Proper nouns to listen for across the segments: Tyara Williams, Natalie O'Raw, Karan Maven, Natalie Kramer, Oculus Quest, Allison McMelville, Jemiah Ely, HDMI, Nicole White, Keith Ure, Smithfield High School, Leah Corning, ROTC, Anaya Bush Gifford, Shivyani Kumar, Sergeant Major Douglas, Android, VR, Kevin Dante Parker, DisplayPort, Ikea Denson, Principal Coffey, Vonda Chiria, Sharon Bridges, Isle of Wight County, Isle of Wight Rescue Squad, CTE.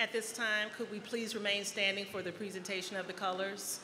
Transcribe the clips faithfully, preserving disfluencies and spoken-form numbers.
At this time, could we please remain standing for the presentation of the colors?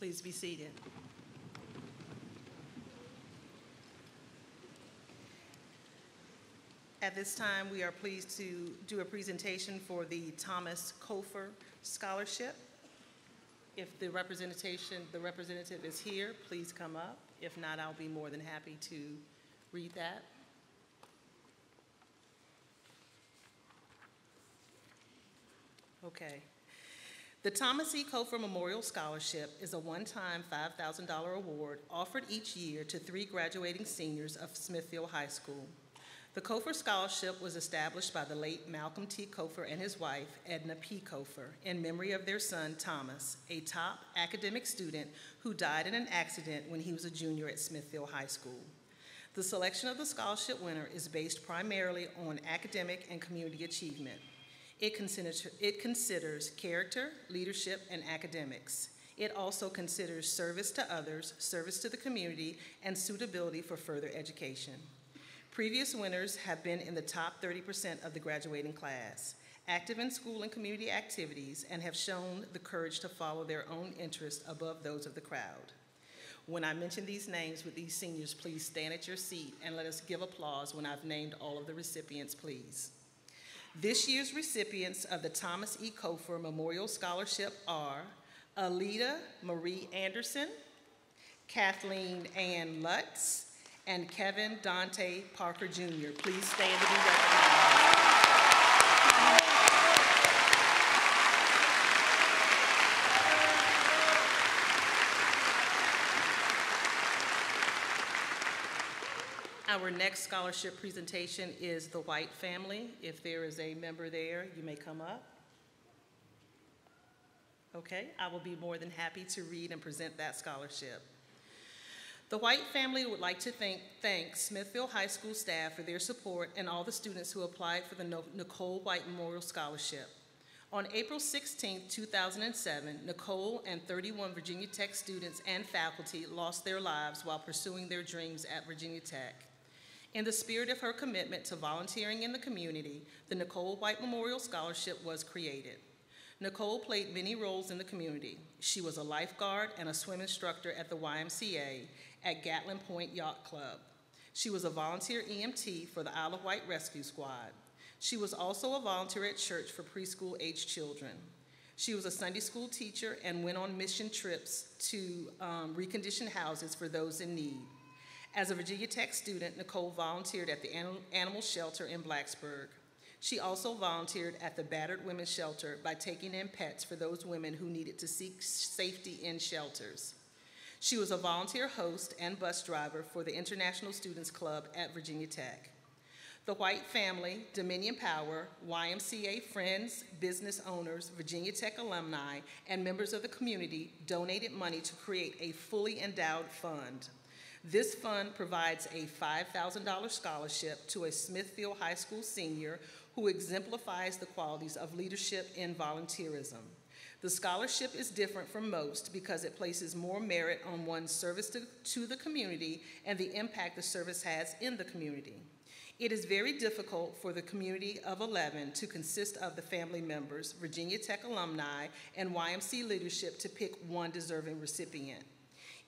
Please be seated. At this time, we are pleased to do a presentation for the Thomas Cofer Scholarship. If the representation, the representative is here, please come up. If not, I'll be more than happy to read that. Okay. The Thomas E. Cofer Memorial Scholarship is a one-time five thousand dollar award offered each year to three graduating seniors of Smithfield High School. The Cofer Scholarship was established by the late Malcolm T. Cofer and his wife, Edna P. Cofer, in memory of their son, Thomas, a top academic student who died in an accident when he was a junior at Smithfield High School. The selection of the scholarship winner is based primarily on academic and community achievement. It considers, it considers character, leadership, and academics. It also considers service to others, service to the community, and suitability for further education. Previous winners have been in the top thirty percent of the graduating class, active in school and community activities, and have shown the courage to follow their own interests above those of the crowd. When I mention these names with these seniors, please stand at your seat and let us give applause when I've named all of the recipients, please. This year's recipients of the Thomas E. Cofer Memorial Scholarship are Alita Marie Anderson, Kathleen Ann Lutz, and Kevin Dante Parker, Junior Please stand to be recognized. Our next scholarship presentation is the White family. If there is a member there, you may come up. Okay, I will be more than happy to read and present that scholarship. The White family would like to thank, thank Smithfield High School staff for their support and all the students who applied for the Nicole White Memorial Scholarship. On April sixteenth two thousand seven, Nicole and thirty-one Virginia Tech students and faculty lost their lives while pursuing their dreams at Virginia Tech. In the spirit of her commitment to volunteering in the community, the Nicole White Memorial Scholarship was created. Nicole played many roles in the community. She was a lifeguard and a swim instructor at the Y M C A at Gatlin Point Yacht Club. She was a volunteer E M T for the Isle of Wight Rescue Squad. She was also a volunteer at church for preschool-aged children. She was a Sunday school teacher and went on mission trips to um, recondition houses for those in need. As a Virginia Tech student, Nicole volunteered at the animal shelter in Blacksburg. She also volunteered at the Battered Women's Shelter by taking in pets for those women who needed to seek safety in shelters. She was a volunteer host and bus driver for the International Students Club at Virginia Tech. The White family, Dominion Power, Y M C A friends, business owners, Virginia Tech alumni, and members of the community donated money to create a fully endowed fund. This fund provides a five thousand dollar scholarship to a Smithfield High School senior who exemplifies the qualities of leadership and volunteerism. The scholarship is different from most because it places more merit on one's service to, to the community and the impact the service has in the community. It is very difficult for the community of eleven to consist of the family members, Virginia Tech alumni, and Y M C A leadership to pick one deserving recipient.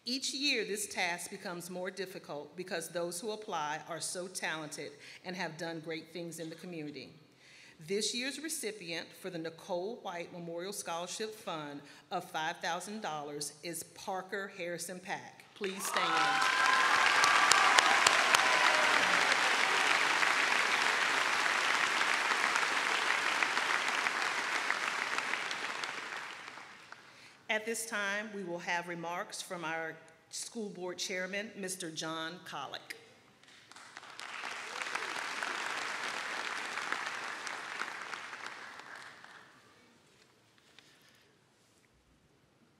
Each year, this task becomes more difficult because those who apply are so talented and have done great things in the community. This year's recipient for the Nicole White Memorial Scholarship Fund of five thousand dollars is Parker Harrison Pack. Please stand. At this time, we will have remarks from our school board chairman, Mister John Collick.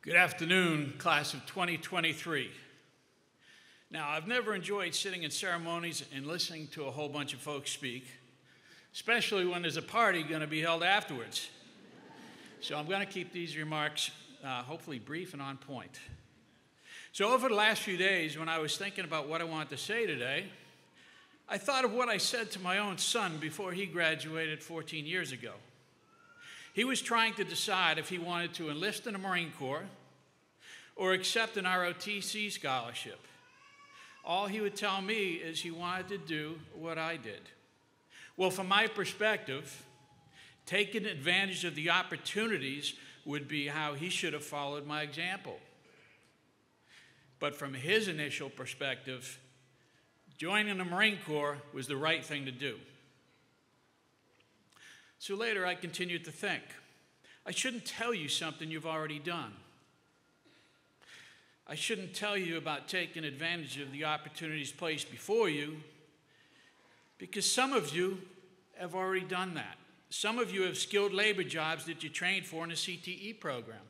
Good afternoon, class of twenty twenty-three. Now, I've never enjoyed sitting in ceremonies and listening to a whole bunch of folks speak, especially when there's a party going to be held afterwards. So I'm going to keep these remarks Uh, hopefully brief and on point. So over the last few days, when I was thinking about what I wanted to say today, I thought of what I said to my own son before he graduated fourteen years ago. He was trying to decide if he wanted to enlist in the Marine Corps or accept an R O T C scholarship. All he would tell me is he wanted to do what I did. Well, from my perspective, taking advantage of the opportunities would be how he should have followed my example. But from his initial perspective, joining the Marine Corps was the right thing to do. So later I continued to think, I shouldn't tell you something you've already done. I shouldn't tell you about taking advantage of the opportunities placed before you, because some of you have already done that. Some of you have skilled labor jobs that you trained for in a C T E program.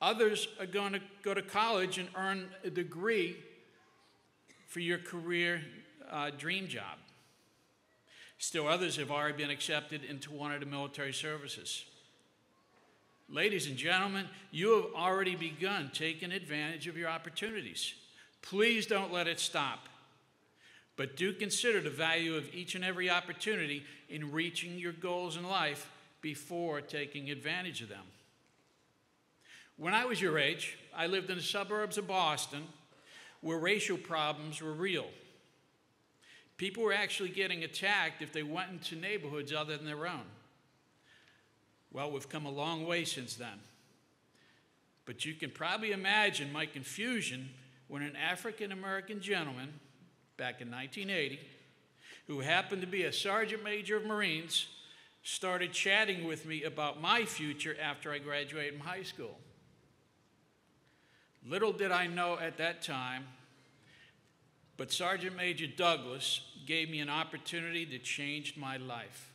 Others are going to go to college and earn a degree for your career uh, dream job. Still others have already been accepted into one of the military services. Ladies and gentlemen, you have already begun taking advantage of your opportunities. Please don't let it stop. But do consider the value of each and every opportunity in reaching your goals in life before taking advantage of them. When I was your age, I lived in the suburbs of Boston where racial problems were real. People were actually getting attacked if they went into neighborhoods other than their own. Well, we've come a long way since then. But you can probably imagine my confusion when an African-American gentleman back in nineteen eighty, who happened to be a Sergeant Major of Marines, started chatting with me about my future after I graduated from high school. Little did I know at that time, but Sergeant Major Douglas gave me an opportunity that changed my life.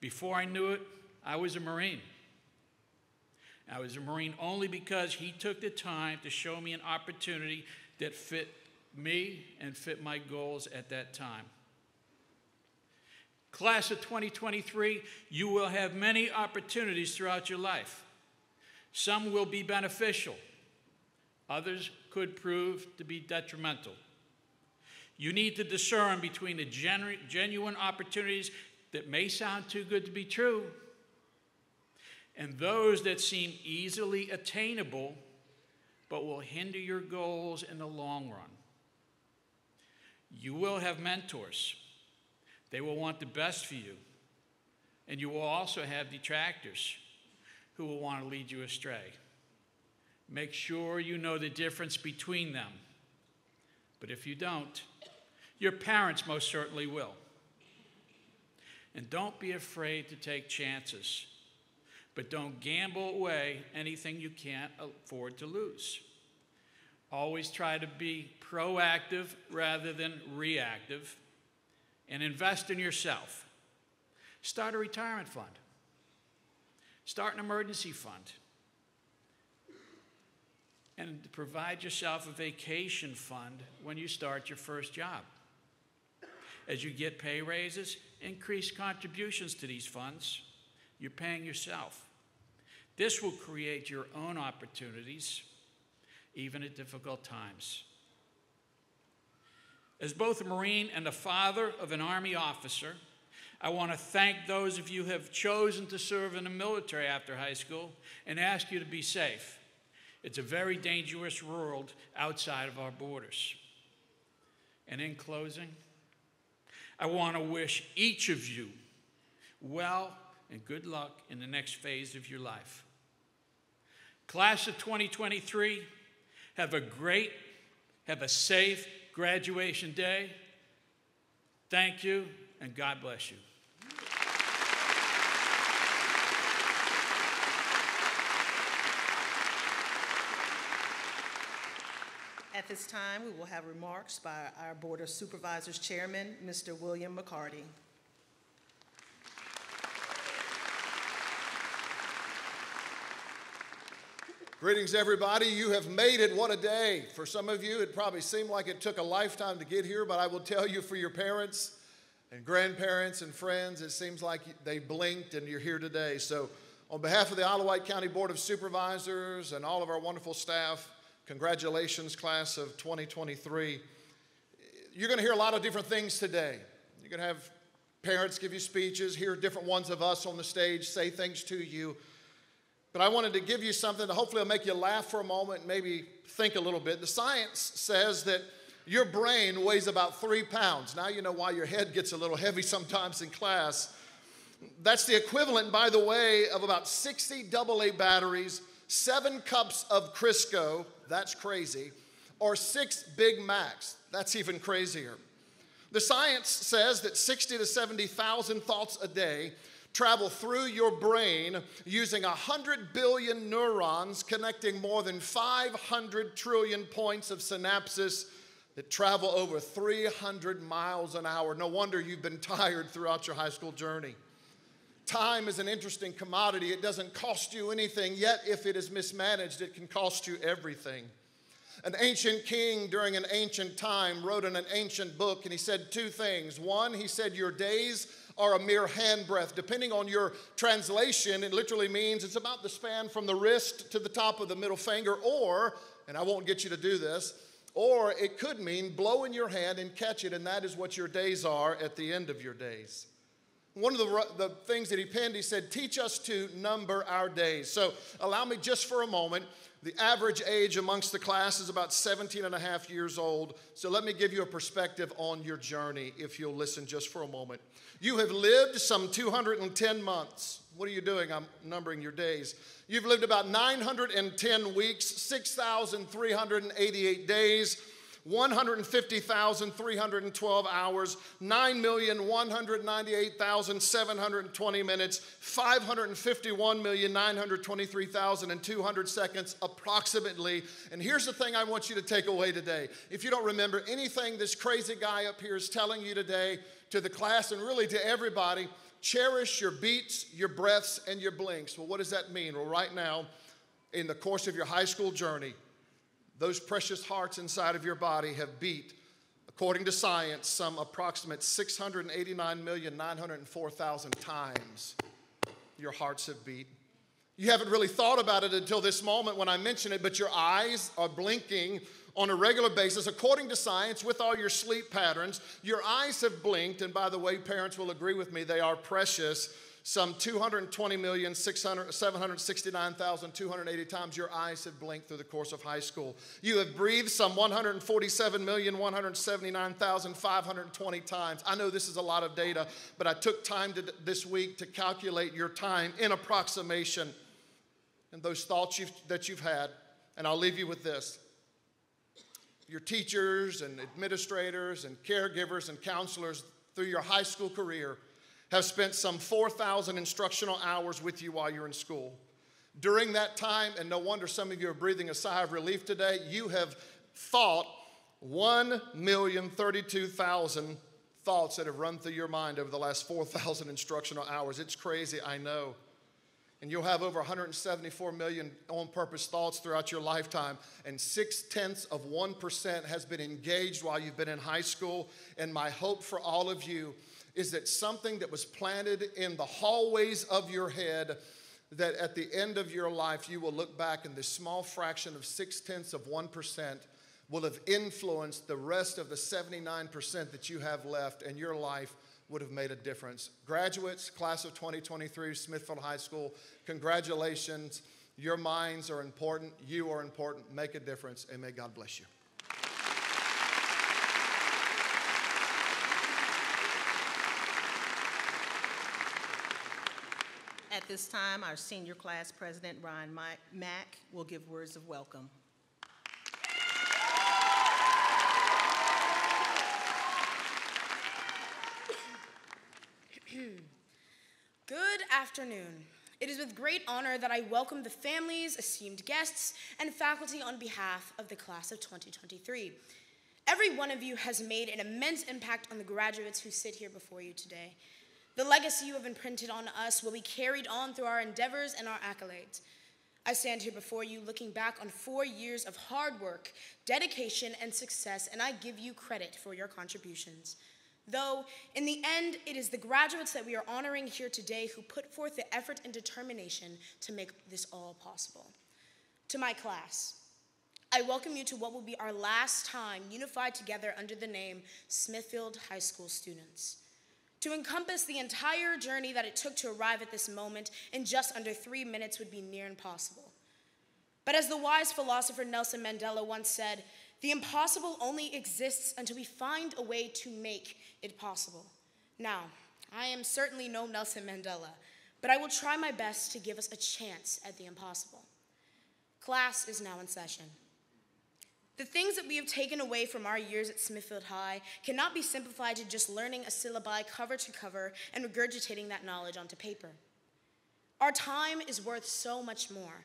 Before I knew it, I was a Marine. I was a Marine only because he took the time to show me an opportunity that fit me and fit my goals at that time. Class of twenty twenty-three, you will have many opportunities throughout your life. Some will be beneficial. Others could prove to be detrimental. You need to discern between the genu- genuine opportunities that may sound too good to be true and those that seem easily attainable but will hinder your goals in the long run. You will have mentors. They will want the best for you. And you will also have detractors who will want to lead you astray. Make sure you know the difference between them. But if you don't, your parents most certainly will. And don't be afraid to take chances. But don't gamble away anything you can't afford to lose. Always try to be proactive rather than reactive. And invest in yourself. Start a retirement fund. Start an emergency fund. And provide yourself a vacation fund when you start your first job. As you get pay raises, increase contributions to these funds. You're paying yourself. This will create your own opportunities, even at difficult times. As both a Marine and the father of an Army officer, I want to thank those of you who have chosen to serve in the military after high school and ask you to be safe. It's a very dangerous world outside of our borders. And in closing, I want to wish each of you well and good luck in the next phase of your life. Class of twenty twenty-three, have a great, have a safe, graduation day. Thank you, and God bless you. At this time, we will have remarks by our Board of Supervisors Chairman, Mister William McCarty. Greetings, everybody. You have made it. What a day. For some of you, it probably seemed like it took a lifetime to get here, but I will tell you, for your parents and grandparents and friends, it seems like they blinked and you're here today. So on behalf of the Isle of Wight County Board of Supervisors and all of our wonderful staff, congratulations, class of twenty twenty-three. You're going to hear a lot of different things today. You're going to have parents give you speeches, hear different ones of us on the stage say things to you. But I wanted to give you something that hopefully will make you laugh for a moment and maybe think a little bit. The science says that your brain weighs about three pounds. Now you know why your head gets a little heavy sometimes in class. That's the equivalent, by the way, of about sixty double A batteries, seven cups of Crisco, that's crazy, or six Big Macs, that's even crazier. The science says that sixty to seventy thousand thoughts a day travel through your brain using one hundred billion neurons connecting more than five hundred trillion points of synapses that travel over three hundred miles an hour. No wonder you've been tired throughout your high school journey. Time is an interesting commodity. It doesn't cost you anything, yet if it is mismanaged, it can cost you everything. An ancient king during an ancient time wrote in an ancient book, and he said two things. One, he said, your days are a mere handbreadth. Depending on your translation, it literally means it's about the span from the wrist to the top of the middle finger, or, and I won't get you to do this, or it could mean blow in your hand and catch it, and that is what your days are at the end of your days. One of the, the things that he penned, he said, teach us to number our days. So allow me just for a moment. The average age amongst the class is about seventeen and a half years old. So let me give you a perspective on your journey, if you'll listen just for a moment. You have lived some two hundred ten months. What are you doing? I'm numbering your days. You've lived about nine hundred ten weeks, six thousand three hundred eighty-eight days, one hundred fifty thousand three hundred twelve hours, nine million one hundred ninety-eight thousand seven hundred twenty minutes, five hundred fifty-one million nine hundred twenty-three thousand two hundred seconds approximately. And here's the thing I want you to take away today. If you don't remember anything this crazy guy up here is telling you today to the class and really to everybody, cherish your beats, your breaths, and your blinks. Well, what does that mean? Well, right now, in the course of your high school journey, those precious hearts inside of your body have beat, according to science, some approximate six hundred eighty-nine million nine hundred four thousand times your hearts have beat. You haven't really thought about it until this moment when I mention it, but your eyes are blinking on a regular basis. According to science, with all your sleep patterns, your eyes have blinked, and by the way, parents will agree with me, they are precious. Some two hundred twenty million seven hundred sixty-nine thousand two hundred eighty times your eyes have blinked through the course of high school. You have breathed some one hundred forty-seven million one hundred seventy-nine thousand five hundred twenty times. I know this is a lot of data, but I took time to, this week to calculate your time in approximation and those thoughts you've, that you've had. And I'll leave you with this. Your teachers and administrators and caregivers and counselors through your high school career have spent some four thousand instructional hours with you while you're in school. During that time, and no wonder some of you are breathing a sigh of relief today, you have thought one million thirty-two thousand thoughts that have run through your mind over the last four thousand instructional hours. It's crazy, I know. And you'll have over one hundred seventy-four million on-purpose thoughts throughout your lifetime. And six-tenths of one percent has been engaged while you've been in high school. And my hope for all of you is that something that was planted in the hallways of your head, that at the end of your life you will look back and this small fraction of six-tenths of one percent will have influenced the rest of the seventy-nine percent that you have left, and your life would have made a difference. Graduates, class of twenty twenty-three, Smithfield High School, congratulations. Your minds are important. You are important. Make a difference, and may God bless you. At this time, our senior class president, Ryan Mack, will give words of welcome. Good afternoon. It is with great honor that I welcome the families, esteemed guests, and faculty on behalf of the class of twenty twenty-three. Every one of you has made an immense impact on the graduates who sit here before you today. The legacy you have imprinted on us will be carried on through our endeavors and our accolades. I stand here before you looking back on four years of hard work, dedication, and success, and I give you credit for your contributions. Though, in the end, it is the graduates that we are honoring here today who put forth the effort and determination to make this all possible. To my class, I welcome you to what will be our last time unified together under the name Smithfield High School students. To encompass the entire journey that it took to arrive at this moment in just under three minutes would be near impossible. But as the wise philosopher Nelson Mandela once said, the impossible only exists until we find a way to make it possible. Now, I am certainly no Nelson Mandela, but I will try my best to give us a chance at the impossible. Class is now in session. The things that we have taken away from our years at Smithfield High cannot be simplified to just learning a syllabi cover to cover and regurgitating that knowledge onto paper. Our time is worth so much more.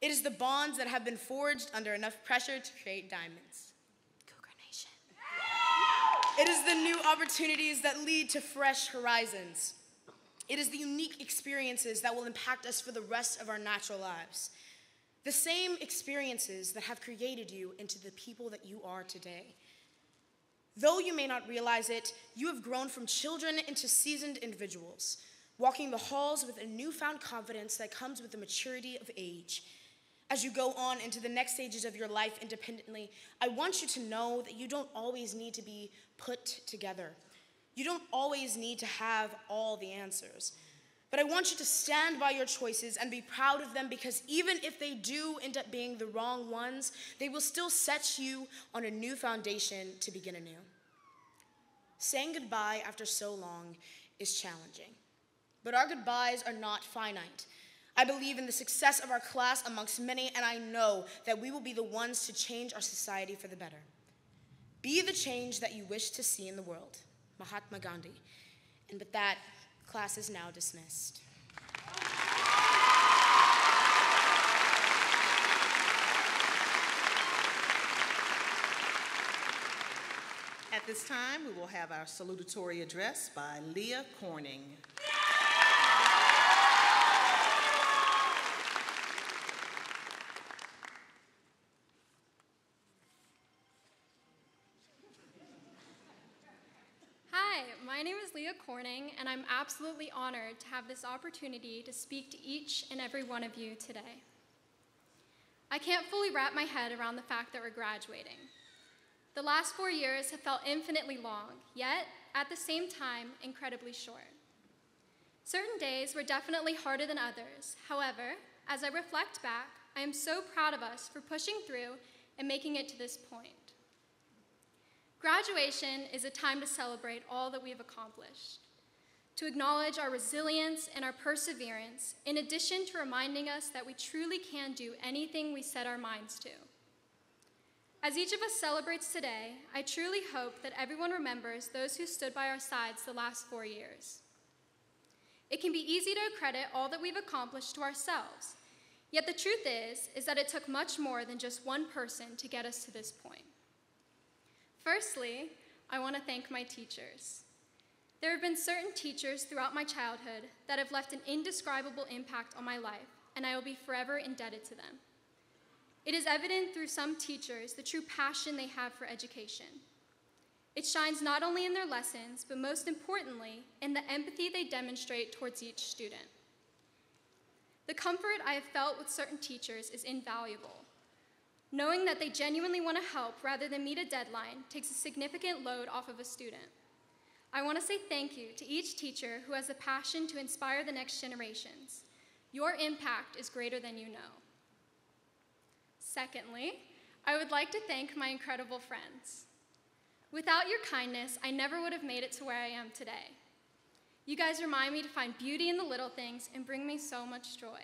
It is the bonds that have been forged under enough pressure to create diamonds. Cougar Nation. It is the new opportunities that lead to fresh horizons. It is the unique experiences that will impact us for the rest of our natural lives. The same experiences that have created you into the people that you are today. Though you may not realize it, you have grown from children into seasoned individuals, walking the halls with a newfound confidence that comes with the maturity of age. As you go on into the next stages of your life independently, I want you to know that you don't always need to be put together. You don't always need to have all the answers. But I want you to stand by your choices and be proud of them, because even if they do end up being the wrong ones, they will still set you on a new foundation to begin anew. Saying goodbye after so long is challenging, but our goodbyes are not finite. I believe in the success of our class amongst many, and I know that we will be the ones to change our society for the better. Be the change that you wish to see in the world. Mahatma Gandhi. And with that, class is now dismissed. At this time, we will have our salutatory address by Leah Corning. Corning, and I'm absolutely honored to have this opportunity to speak to each and every one of you today. I can't fully wrap my head around the fact that we're graduating. The last four years have felt infinitely long, yet, at the same time, incredibly short. Certain days were definitely harder than others. However, as I reflect back, I am so proud of us for pushing through and making it to this point. Graduation is a time to celebrate all that we have accomplished, to acknowledge our resilience and our perseverance, in addition to reminding us that we truly can do anything we set our minds to. As each of us celebrates today, I truly hope that everyone remembers those who stood by our sides the last four years. It can be easy to accredit all that we've accomplished to ourselves, yet the truth is, is that it took much more than just one person to get us to this point. Firstly, I want to thank my teachers. There have been certain teachers throughout my childhood that have left an indescribable impact on my life, and I will be forever indebted to them. It is evident through some teachers the true passion they have for education. It shines not only in their lessons, but most importantly, in the empathy they demonstrate towards each student. The comfort I have felt with certain teachers is invaluable. Knowing that they genuinely want to help rather than meet a deadline takes a significant load off of a student. I want to say thank you to each teacher who has a passion to inspire the next generations. Your impact is greater than you know. Secondly, I would like to thank my incredible friends. Without your kindness, I never would have made it to where I am today. You guys remind me to find beauty in the little things and bring me so much joy.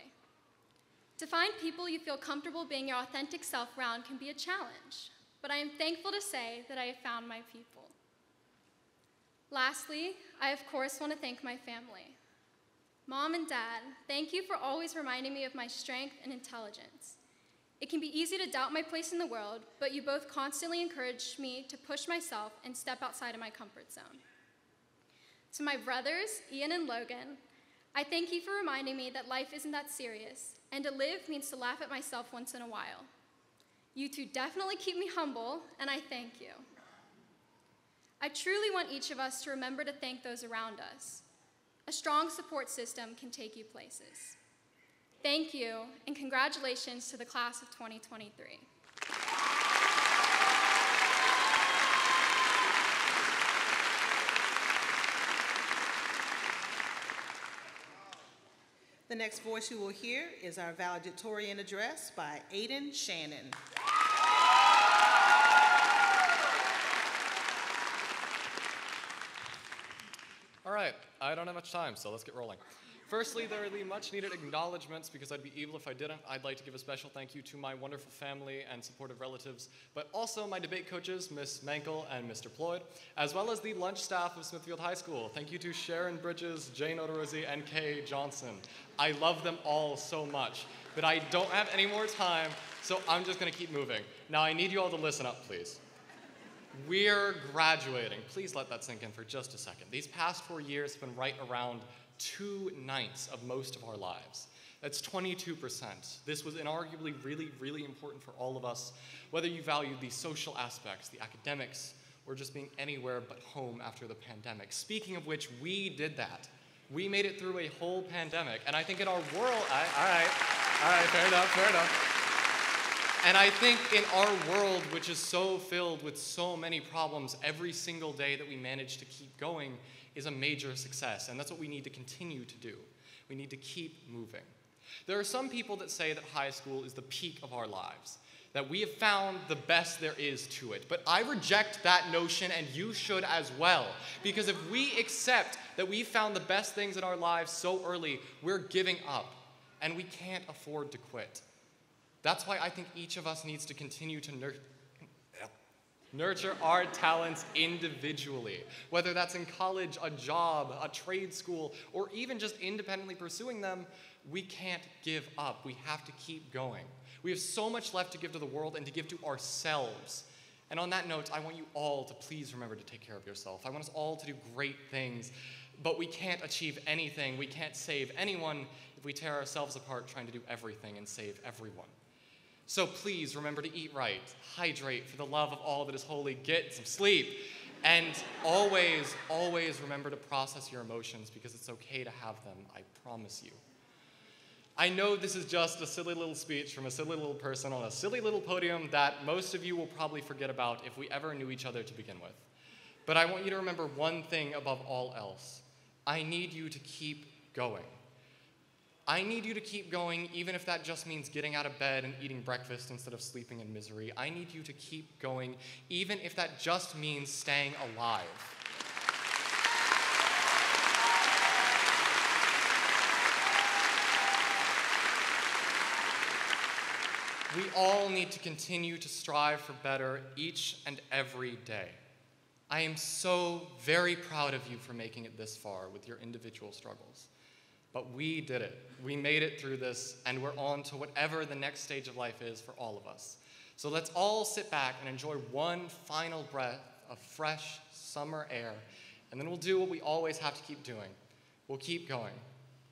To find people you feel comfortable being your authentic self around can be a challenge, but I am thankful to say that I have found my people. Lastly, I of course want to thank my family. Mom and Dad, thank you for always reminding me of my strength and intelligence. It can be easy to doubt my place in the world, but you both constantly encouraged me to push myself and step outside of my comfort zone. To my brothers, Ian and Logan, I thank you for reminding me that life isn't that serious, and to live means to laugh at myself once in a while. You two definitely keep me humble, and I thank you. I truly want each of us to remember to thank those around us. A strong support system can take you places. Thank you, and congratulations to the class of twenty twenty-three. The next voice you will hear is our valedictorian address by Aidan Shannon. All right, I don't have much time, so let's get rolling. Firstly, there are the much-needed acknowledgments, because I'd be evil if I didn't. I'd like to give a special thank you to my wonderful family and supportive relatives, but also my debate coaches, Miz Mankel and Mister Ployd, as well as the lunch staff of Smithfield High School. Thank you to Sharon Bridges, Jane Odorosi, and Kay Johnson. I love them all so much, but I don't have any more time, so I'm just going to keep moving. Now, I need you all to listen up, please. We're graduating. Please let that sink in for just a second. These past four years have been right around two ninths of most of our lives. That's twenty-two percent. This was inarguably really, really important for all of us, whether you valued the social aspects, the academics, or just being anywhere but home after the pandemic. Speaking of which, we did that. We made it through a whole pandemic, and I think in our world, I, all right, all right, fair enough, fair enough. And I think in our world, which is so filled with so many problems, every single day that we manage to keep going is a major success, and that's what we need to continue to do. We need to keep moving. There are some people that say that high school is the peak of our lives, that we have found the best there is to it. But I reject that notion, and you should as well, because if we accept that we found the best things in our lives so early, we're giving up, and we can't afford to quit. That's why I think each of us needs to continue to nurture Nurture our talents individually, whether that's in college, a job, a trade school, or even just independently pursuing them. We can't give up. We have to keep going. We have so much left to give to the world and to give to ourselves. And on that note, I want you all to please remember to take care of yourself. I want us all to do great things, but we can't achieve anything, we can't save anyone if we tear ourselves apart trying to do everything and save everyone. So please remember to eat right, hydrate for the love of all that is holy, get some sleep, And always, always remember to process your emotions, because it's okay to have them, I promise you. I know this is just a silly little speech from a silly little person on a silly little podium that most of you will probably forget about if we ever knew each other to begin with. But I want you to remember one thing above all else. I need you to keep going. I need you to keep going, even if that just means getting out of bed and eating breakfast instead of sleeping in misery. I need you to keep going, even if that just means staying alive. We all need to continue to strive for better each and every day. I am so very proud of you for making it this far with your individual struggles. But we did it. We made it through this, and we're on to whatever the next stage of life is for all of us. So let's all sit back and enjoy one final breath of fresh summer air, and then we'll do what we always have to keep doing. We'll keep going.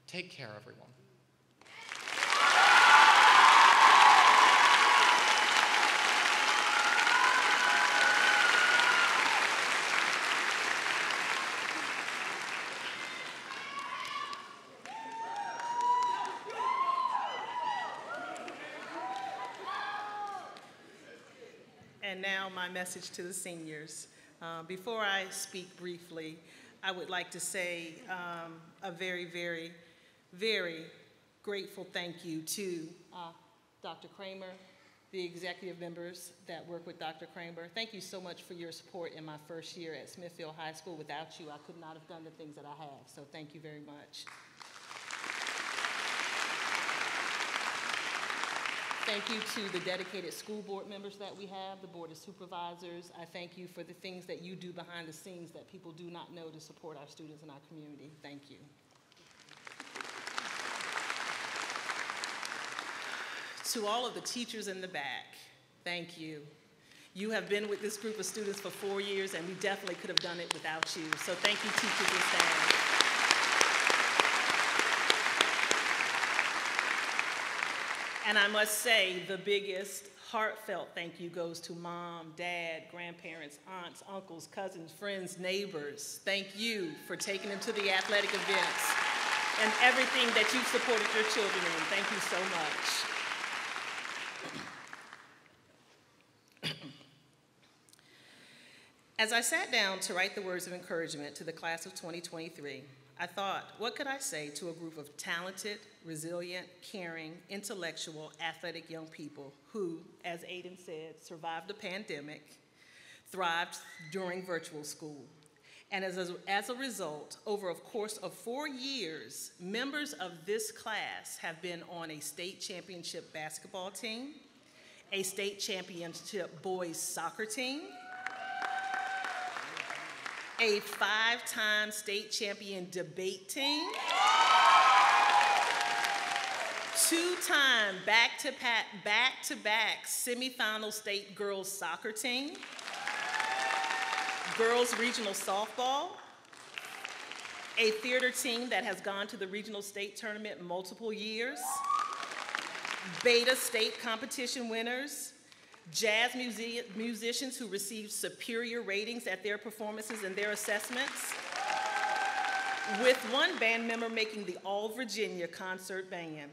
Take care, everyone. And now my message to the seniors. Uh, before I speak briefly, I would like to say um, a very, very, very grateful thank you to uh, Doctor Kramer, the executive members that work with Doctor Kramer. Thank you so much for your support in my first year at Smithfield High School. Without you, I could not have done the things that I have, so thank you very much. Thank you to the dedicated school board members that we have, the Board of Supervisors. I thank you for the things that you do behind the scenes that people do not know to support our students and our community. Thank you. To all of the teachers in the back, thank you. You have been with this group of students for four years, and we definitely could have done it without you. So thank you, teachers and staff. And I must say, the biggest heartfelt thank you goes to mom, dad, grandparents, aunts, uncles, cousins, friends, neighbors. Thank you for taking them to the athletic events and everything that you've supported your children in. Thank you so much. As I sat down to write the words of encouragement to the class of twenty twenty-three, I thought, what could I say to a group of talented, resilient, caring, intellectual, athletic young people who, as Aidan said, survived a pandemic, thrived during virtual school, and as a, as a result, over a course of four years, members of this class have been on a state championship basketball team, a state championship boys soccer team, a five-time state champion debate team, two-time back-to-back back-to-back semifinal state girls soccer team, girls regional softball, a theater team that has gone to the regional state tournament multiple years, beta state competition winners, jazz music musicians who received superior ratings at their performances and their assessments, with one band member making the All Virginia concert band.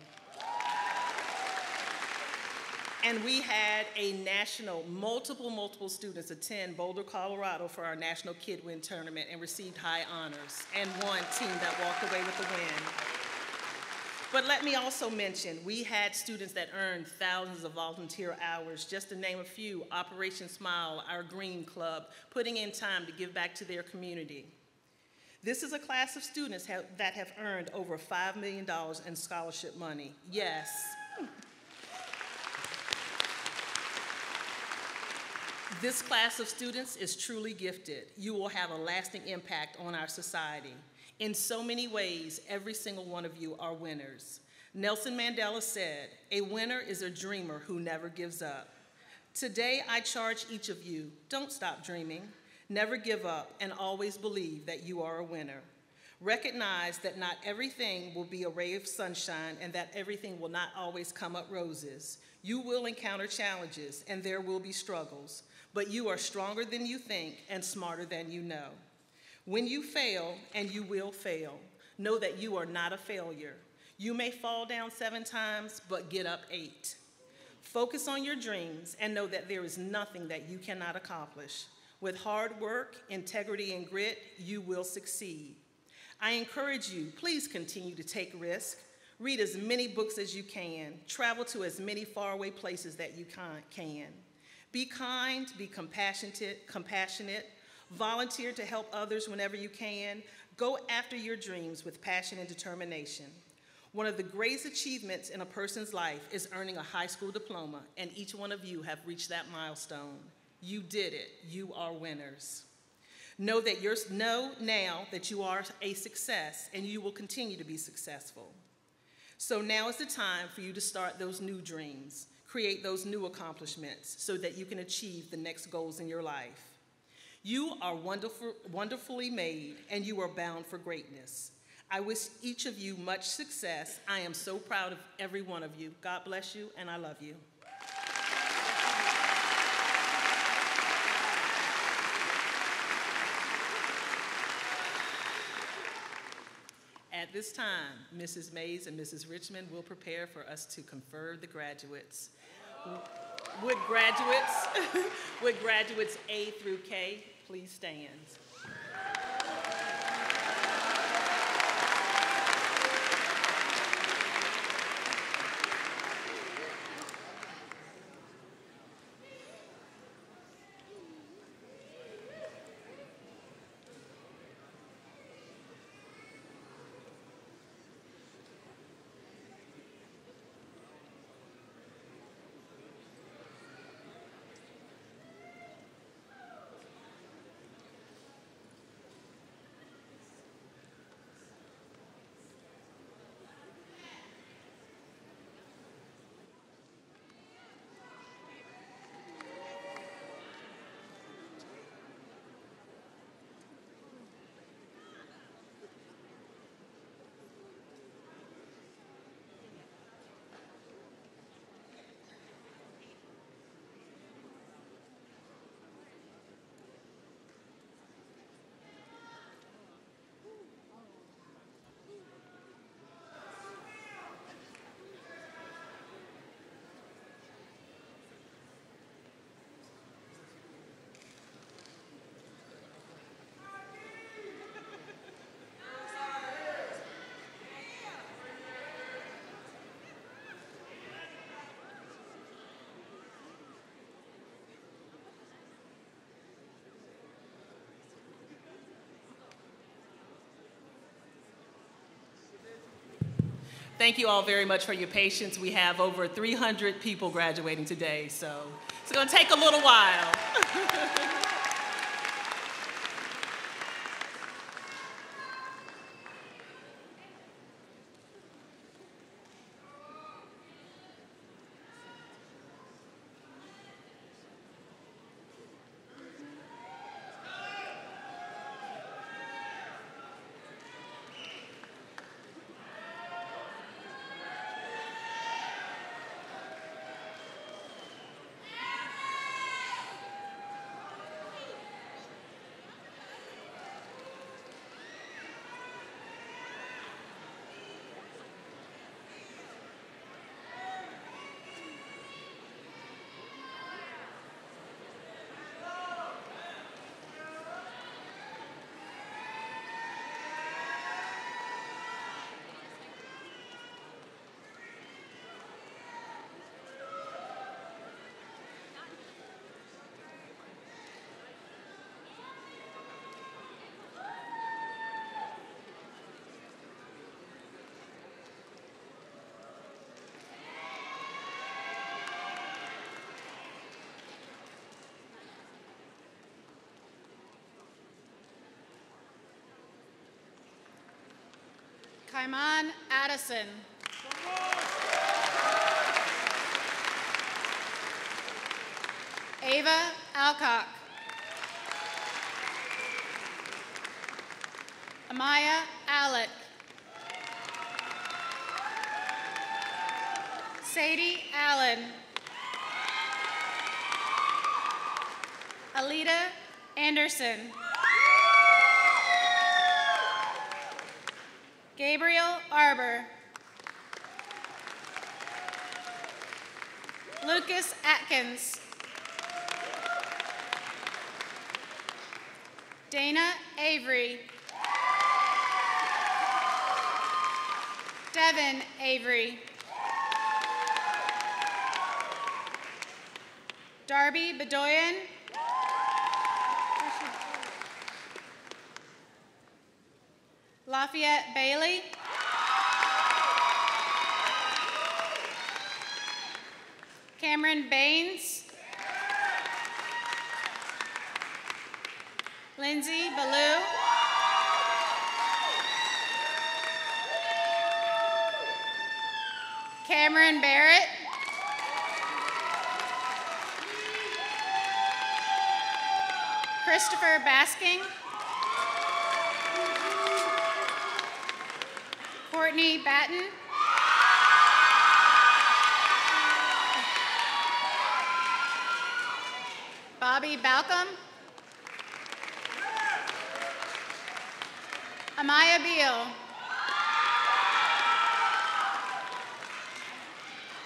And we had a national, multiple, multiple students attend Boulder, Colorado for our National Kid Win Tournament and received high honors, and one team that walked away with the win. But let me also mention, we had students that earned thousands of volunteer hours, just to name a few: Operation Smile, our Green Club, putting in time to give back to their community. This is a class of students ha that have earned over five million dollars in scholarship money. Yes. This class of students is truly gifted. You will have a lasting impact on our society. In so many ways, every single one of you are winners. Nelson Mandela said, "A winner is a dreamer who never gives up." Today, I charge each of you, don't stop dreaming, never give up, and always believe that you are a winner. Recognize that not everything will be a ray of sunshine and that everything will not always come up roses. You will encounter challenges and there will be struggles, but you are stronger than you think and smarter than you know. When you fail, and you will fail, know that you are not a failure. You may fall down seven times, but get up eight. Focus on your dreams and know that there is nothing that you cannot accomplish. With hard work, integrity, and grit, you will succeed. I encourage you, please continue to take risks. Read as many books as you can. Travel to as many faraway places that you can. Be kind, be compassionate, compassionate. Volunteer to help others whenever you can. Go after your dreams with passion and determination. One of the greatest achievements in a person's life is earning a high school diploma, and each one of you have reached that milestone. You did it. You are winners. Know that you're, know now that you are a success, and you will continue to be successful. So now is the time for you to start those new dreams, create those new accomplishments so that you can achieve the next goals in your life. You are wonderful, wonderfully made, and you are bound for greatness. I wish each of you much success. I am so proud of every one of you. God bless you, and I love you. At this time, Missus Mays and Missus Richmond will prepare for us to confer the graduates. Would graduates, would graduates A through K please stand? Thank you all very much for your patience. We have over three hundred people graduating today, so it's going to take a little while. Kaiman Addison. Ava Alcock. Amaya Alec. Sadie Allen. Alita Anderson. Gabriel Arbor. Lucas Atkins. Dana Avery. Devin Avery. Darby Bedoyan. Lafayette Bailey. Cameron Baines. Lindsay Ballou. Cameron Barrett. Christopher Basking. Courtney Batten. Bobby Balcom. Amaya Beal.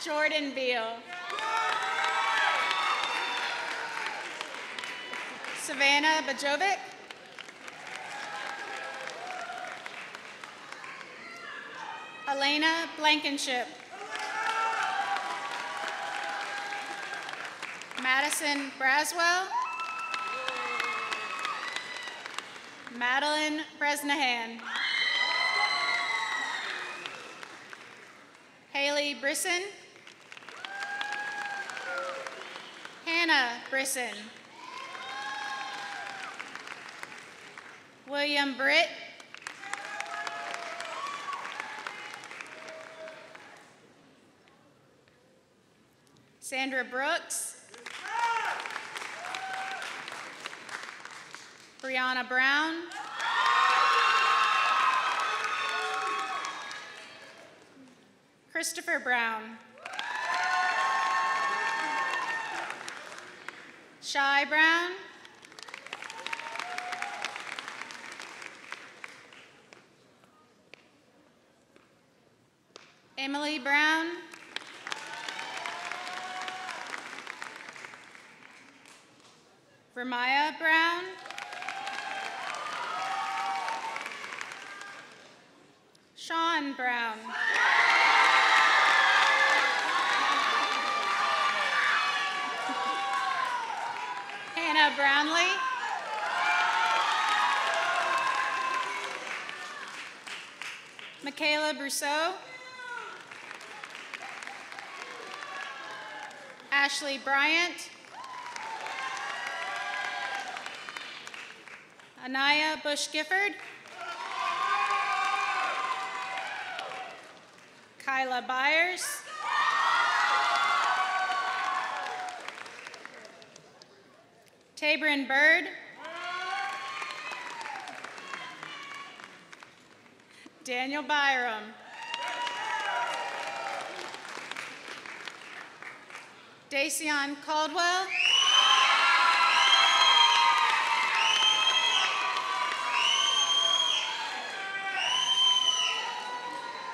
Jordan Beal. Savannah Bajovic. Elena Blankenship. Madison Braswell. Madeline Bresnahan. Haley Brisson. Hannah Brisson. William Britt. Sandra Brooks. Brianna Brown. Christopher Brown. Shy Brown. Emily Brown. Ramaya Brown. Sean Brown. Hannah Brownlee. Michaela Brousseau. Ashley Bryant. Anaya Bush Gifford. Kyla Byers. Tabrin Bird. Daniel Byram. Dacian Caldwell.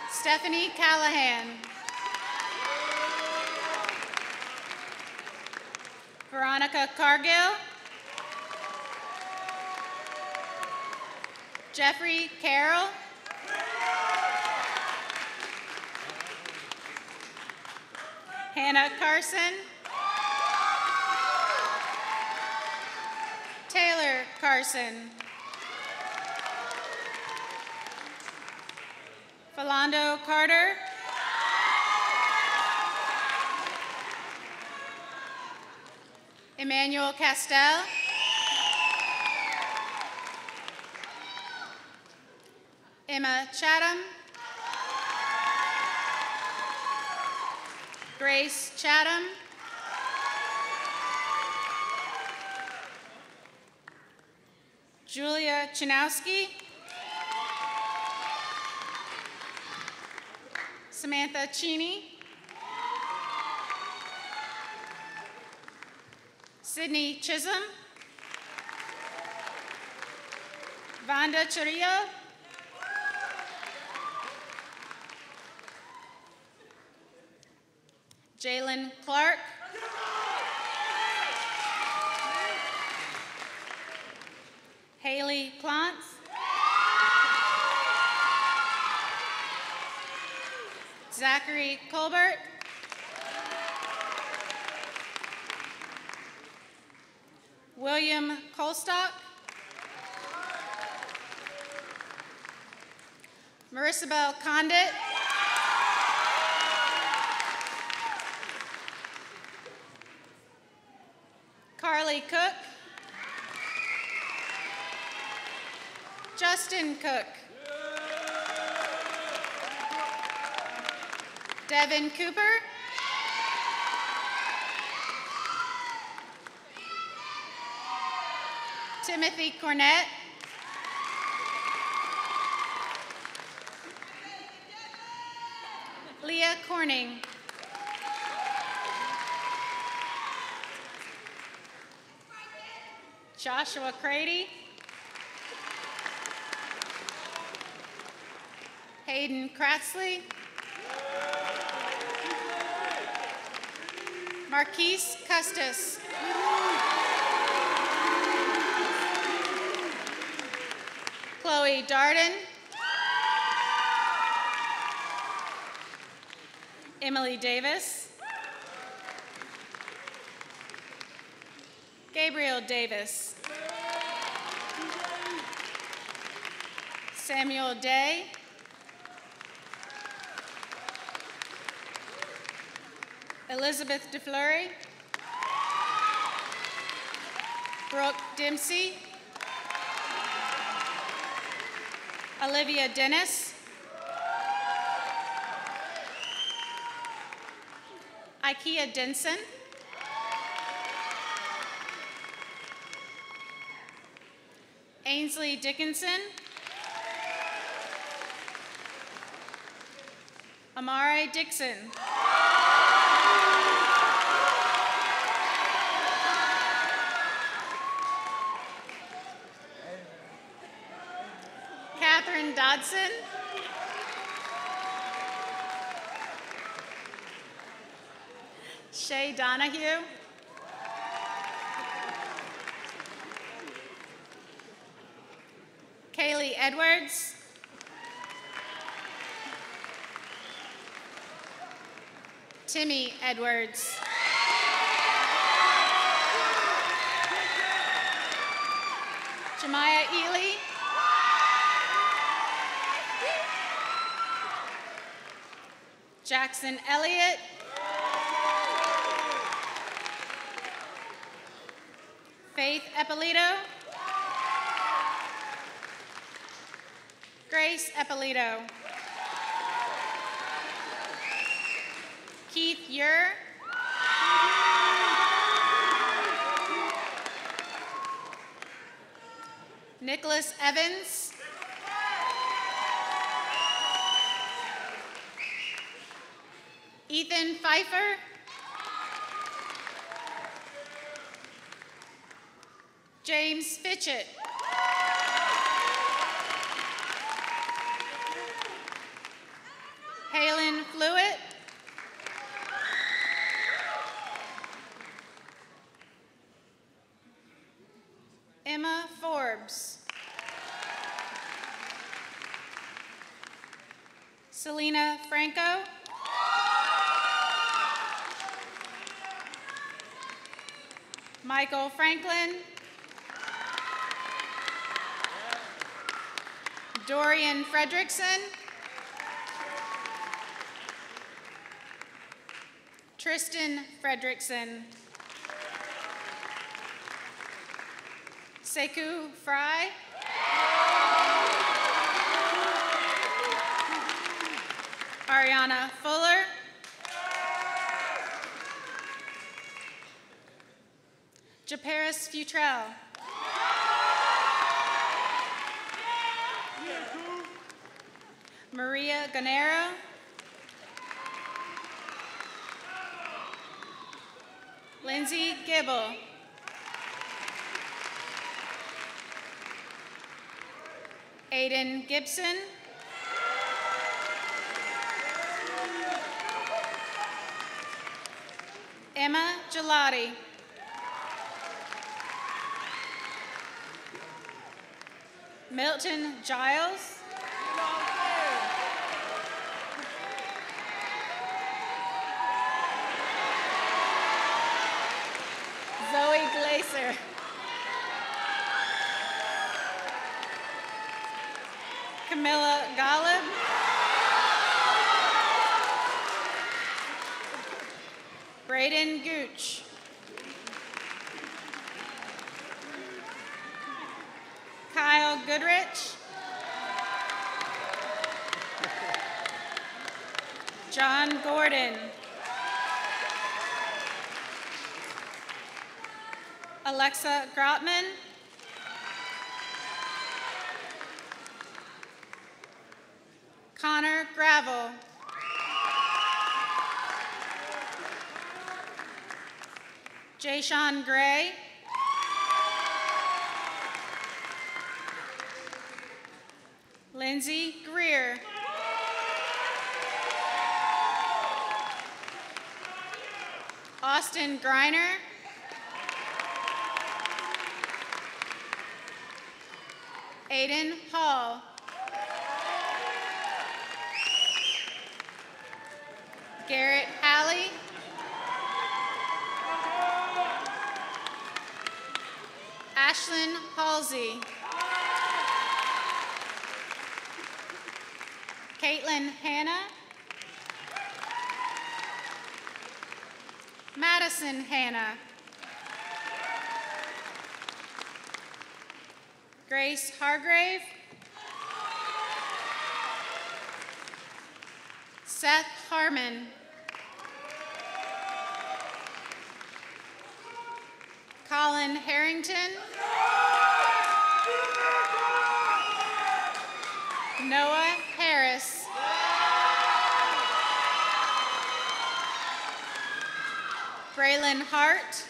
Stephanie Callahan. Veronica Cargill. Jeffrey Carroll. Hannah Carson. Taylor Carson. Philando Carter. Emmanuel Castell. Emma Chatham. Grace Chatham. Julia Chinowski. Samantha Cheney. Sydney Chisholm. Vonda Chiria. Jalen Clark. Haley Clontz. Zachary Colbert. William Colstock. Marissa Condit. Carly Cook. Justin Cook. Devin Cooper. Timothy Cornett. Leah Corning. Joshua Crady. Hayden Kratzley. Marquise Custis. Chloe Darden. Emily Davis. Gabriel Davis. Samuel Day. Elizabeth DeFleury. Brooke Dempsey. Olivia Dennis. Ikea Denson. Ainsley Dickinson. Amare Dixon. Catherine Dodson. Shay Donahue. Kaylee Edwards. Timmy Edwards. Jemiah Ely. Jackson Elliott. Faith Eppolito. Grace Eppolito. Keith Ure. Nicholas Evans. Ethan Pfeiffer. James Fitchett. Halen Fluitt. Emma Forbes. Selena Franco. Michael Franklin. Dorian Fredrickson. Tristan Fredrickson. Sekou Fry. Ariana Fuller. Japaris Futrell. Maria Ganero. Lindsay Gibble. Aidan Gibson. Emma Gelati. Milton Giles. Zoe Glaser. Camilla Golub. Braden Gooch. Kyle Goodrich. John Gordon. Alexa Grotman. Connor Gravel. Jayshawn Gray. Lindsay Greer. Austin Greiner. Aidan Hall. Garrett Halley. Ashlyn Halsey. Caitlin Hannah. Madison Hannah. Grace Hargrave. Seth Harmon. Colin Harrington. Noah Harris. Braylon Hart.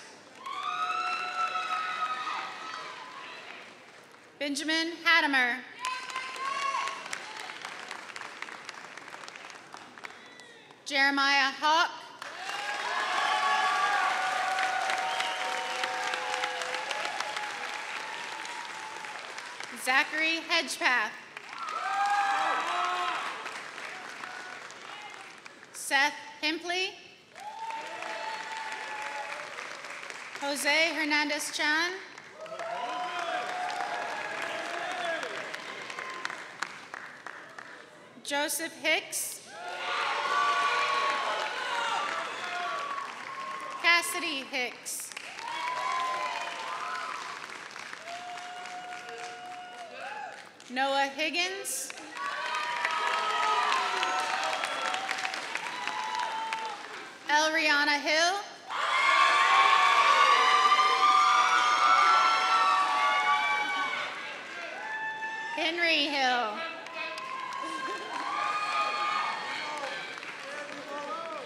Benjamin Hattimer. Jeremiah Hawk. Zachary Hedgepath. Seth Hempley. Jose Hernandez-Chan. Joseph Hicks. Cassidy Hicks. Noah Higgins. Elriana Hill. Henry Hill.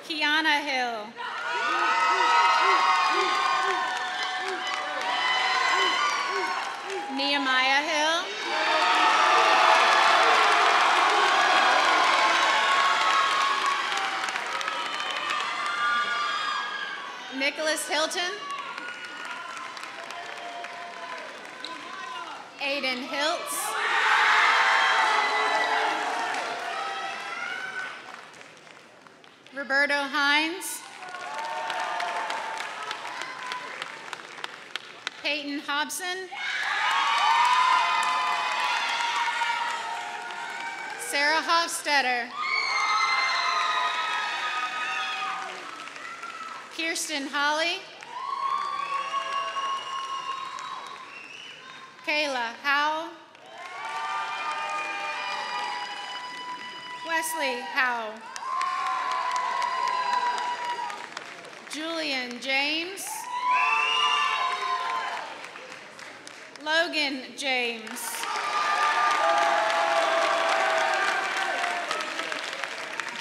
Kiana Hill. Nehemiah Hill. Nicholas Hilton. Aidan Hiltz. Roberto Hines. Peyton Hobson. Sarah Hofstetter. Kirsten Holly. Kayla Howe. Wesley Howe. Julian James. Logan James.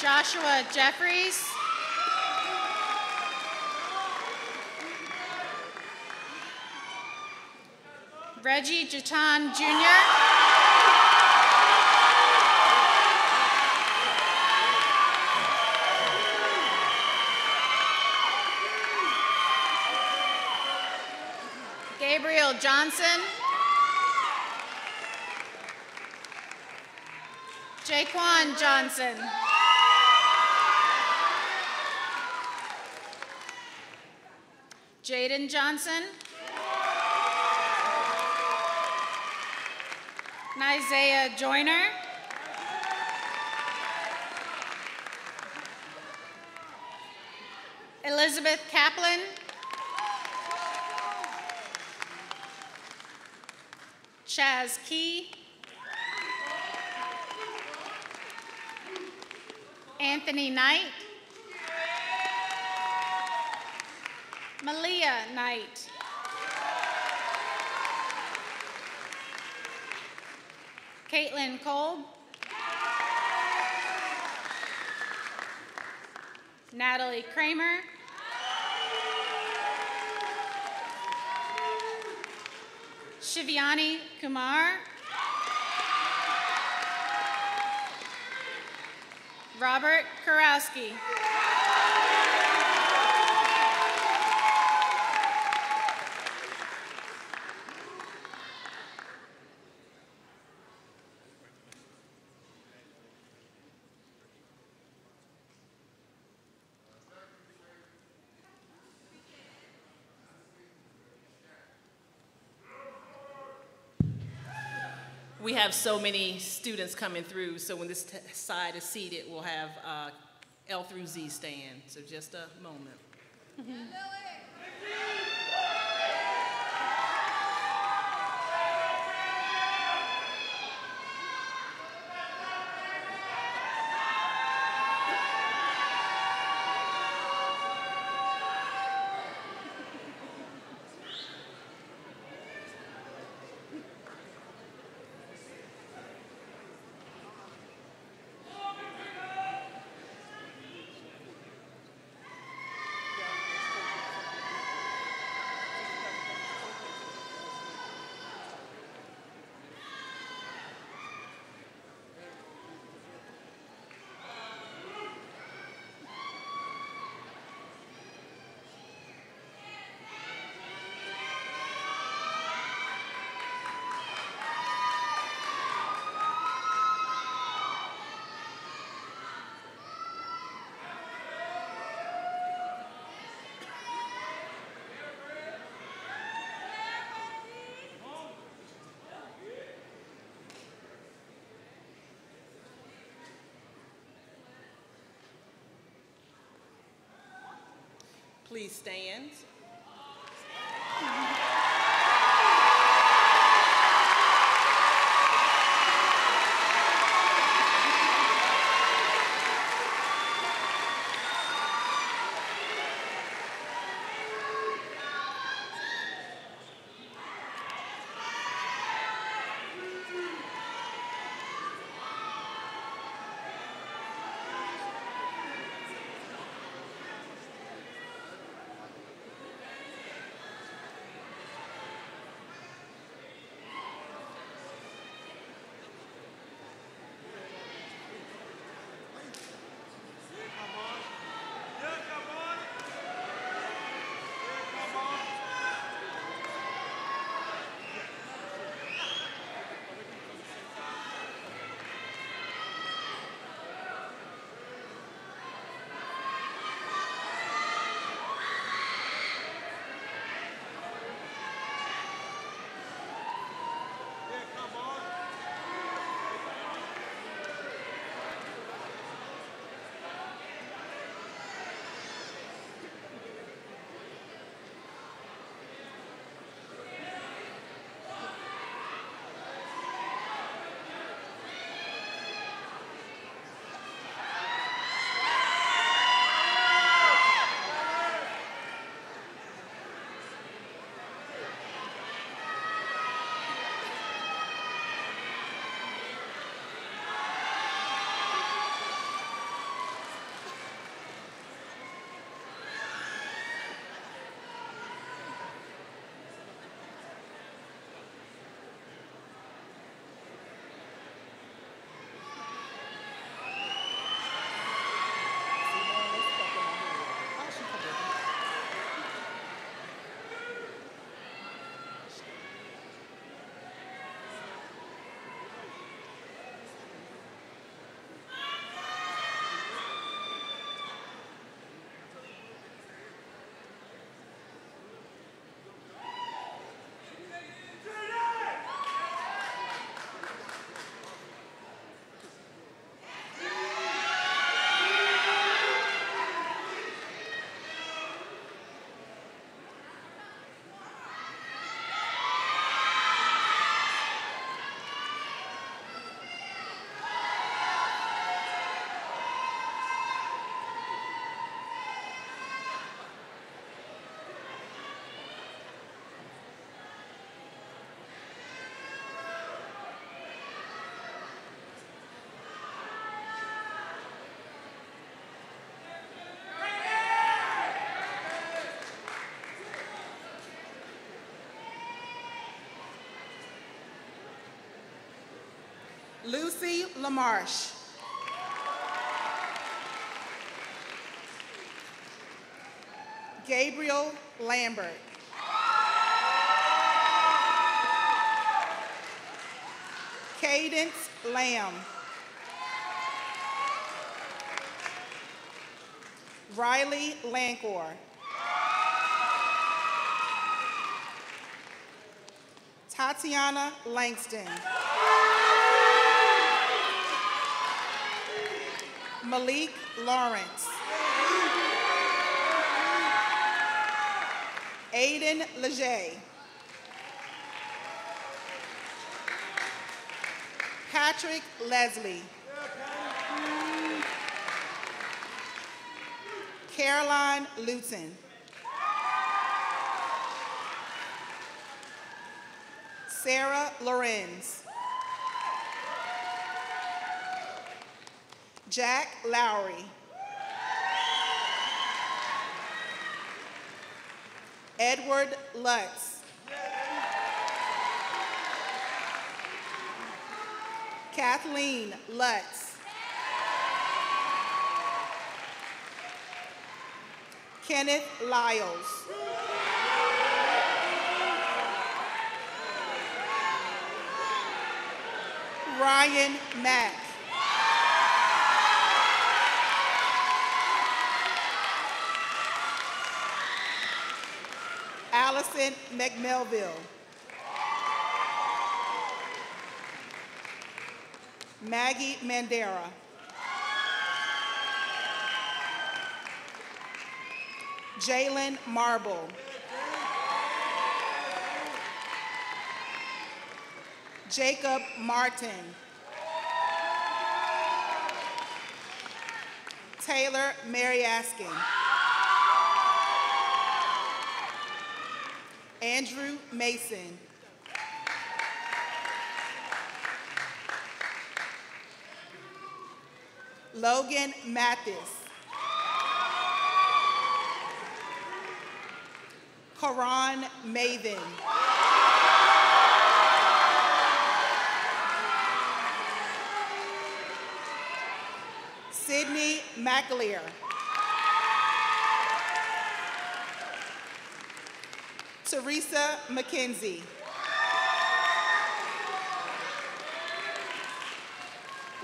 Joshua Jeffries. Reggie Jatan Junior Gabriel Johnson, Jaquan Johnson, Jaden Johnson, Nizaiah Joyner, Elizabeth Kaplan, Chaz Key, Anthony Knight, Malia Knight, Caitlin Cole, Natalie Kramer, Shivyani Kumar, Robert Kurowski, We have so many students coming through, so when this t side is seated, we'll have uh, L through Z stand. So just a moment. Please stand. Lucy LaMarche. Gabriel Lambert. Cadence Lamb. Riley Lankor. Tatiana Langston. Malik Lawrence. Aidan Leger. Patrick Leslie. Caroline Luton. Sarah Lorenz. Jack Lowry. Edward Lutz. Kathleen Lutz. Kenneth Lyles. Ryan Mack. Allison McMelville. Maggie Mandera. Jalen Marble. Jacob Martin. Taylor Mariaskin. Andrew Mason. Logan Mathis. Karan Maven. Sydney McAleer. Teresa McKenzie.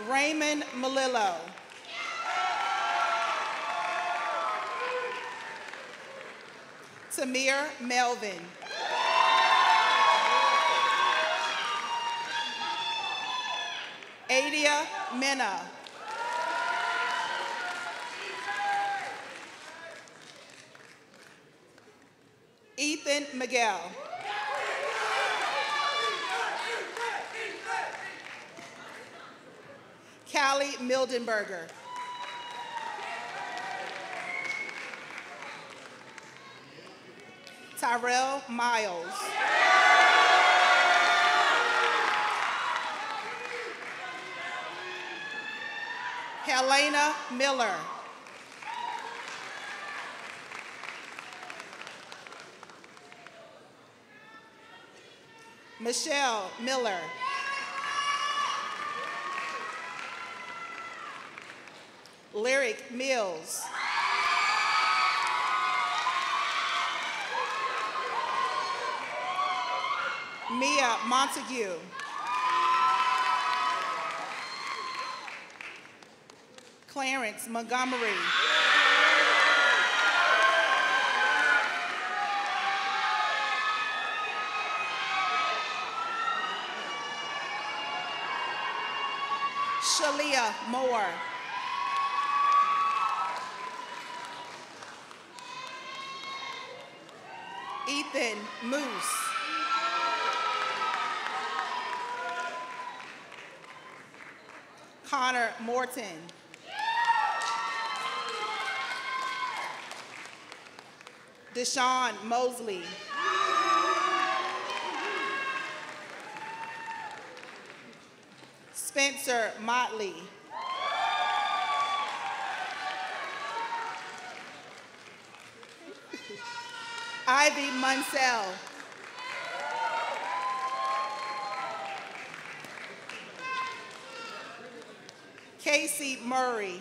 Raymond Melillo. Samir Melvin. Adia Mena. Ethan Miguel. Callie Mildenberger. Tyrell Miles. Helena Miller. Michelle Miller. Lyric Mills. Mia Montague. Clarence Montgomery. Shalia Moore. Ethan Moose. Connor Morton. Deshaun Mosley. Spencer Motley. Ivy Munsell. Stacy Murray.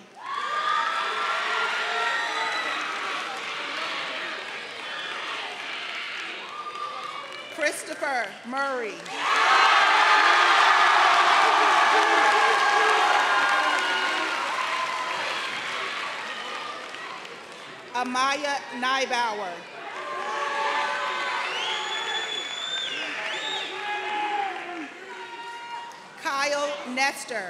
Christopher Murray. Amaya Neibauer. Kyle Nestor.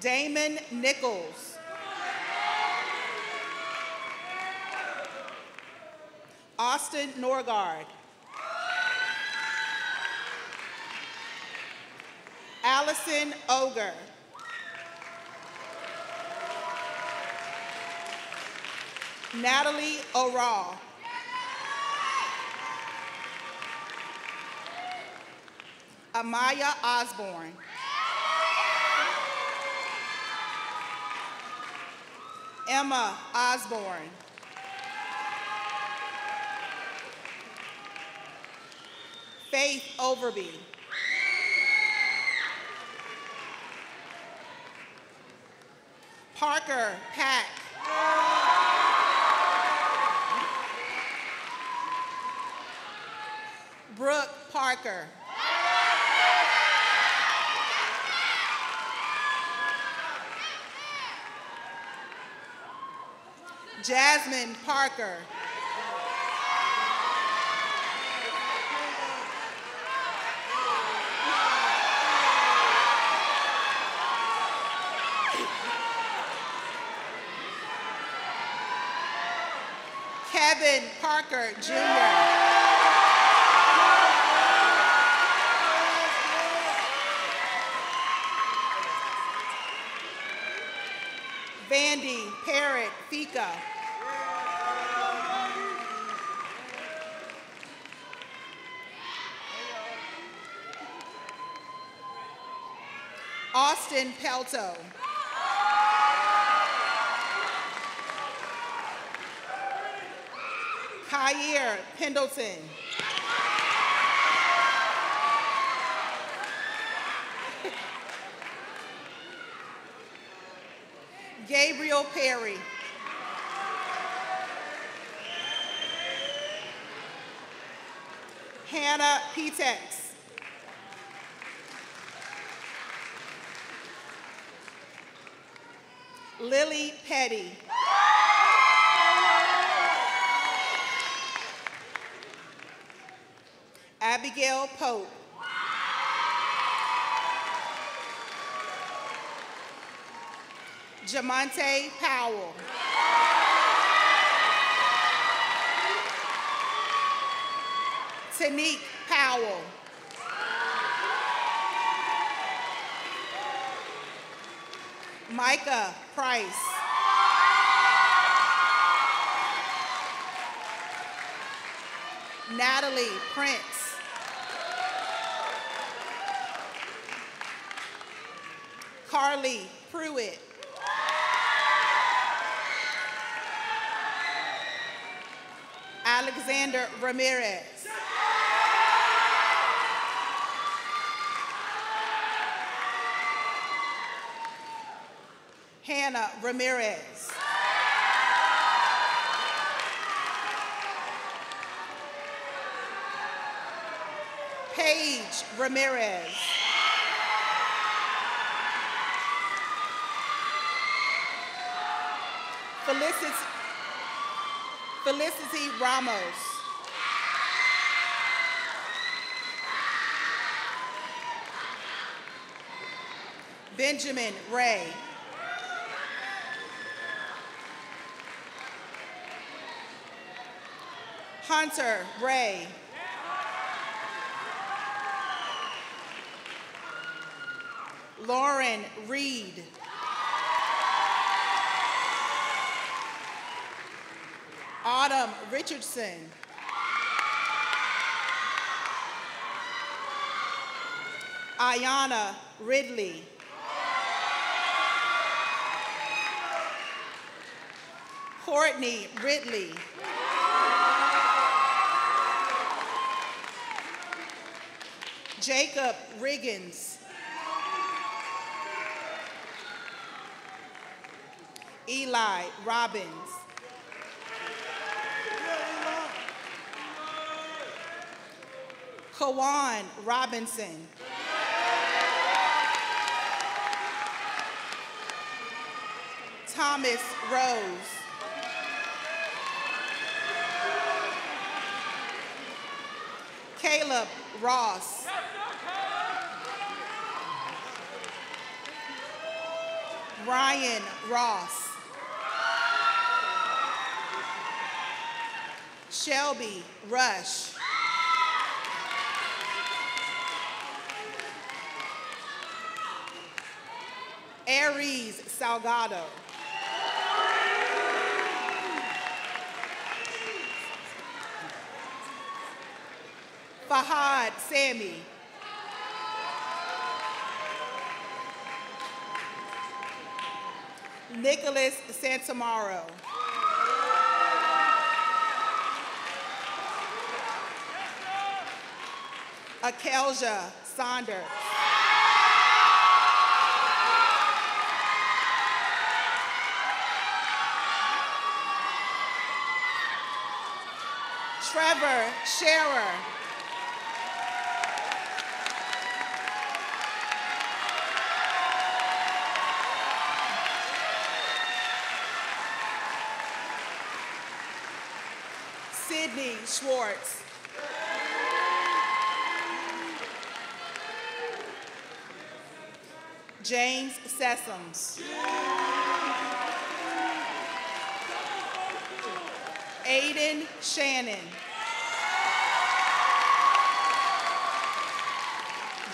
Damon Nichols. Austin Norgard. Allison Oger. Natalie O'Raw. Amaya Osborne. Emma Osborne. Faith Overby. Parker Pack. Brooke Parker. Jasmine Parker. Kevin Parker Junior Vandy Parrott Fika. Austin Pelto. Kyer Pendleton. Gabriel Perry. Hannah Petex. Lily Petty. Abigail Pope. Jamonte Powell. Tanique Powell. Micah Price. Natalie Prince. Carly Pruitt. Alexander Ramirez. Hannah Ramirez. Paige Ramirez. Felicity, Felicity Ramos. Benjamin Ray. Hunter Ray. Lauren Reed. Autumn Richardson. Ayanna Ridley. Courtney Ridley. Jacob Riggins. Eli Robbins. Kawan Robinson. Thomas Rose. Caleb Ross. Ryan Ross. Shelby Rush. Aries Salgado. Fahad Sammy. Nicholas Santamaro. Akelja Saunders. Trevor Scherer. Sydney Schwartz. James Sessoms. Aidan Shannon.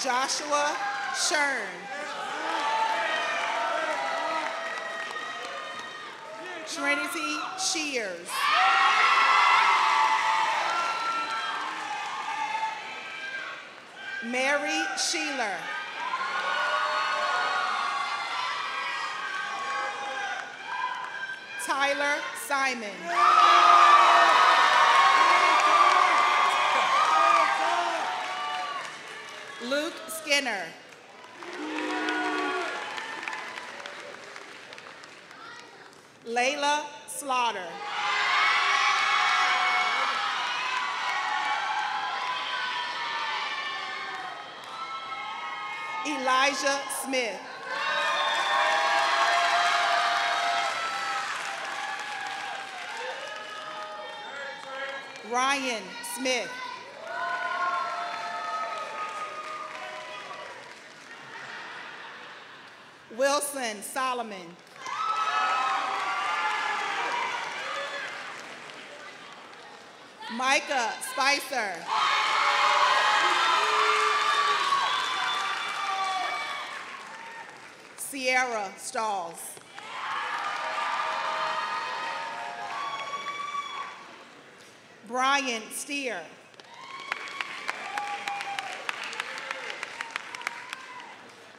Joshua Shern. Trinity Shears. Mary Sheeler. Tyler Simon. Luke Skinner. Layla Slaughter. Elijah Smith. Ryan Smith. Wilson Solomon. Micah Spicer. Sierra Stalls. Brian Steer.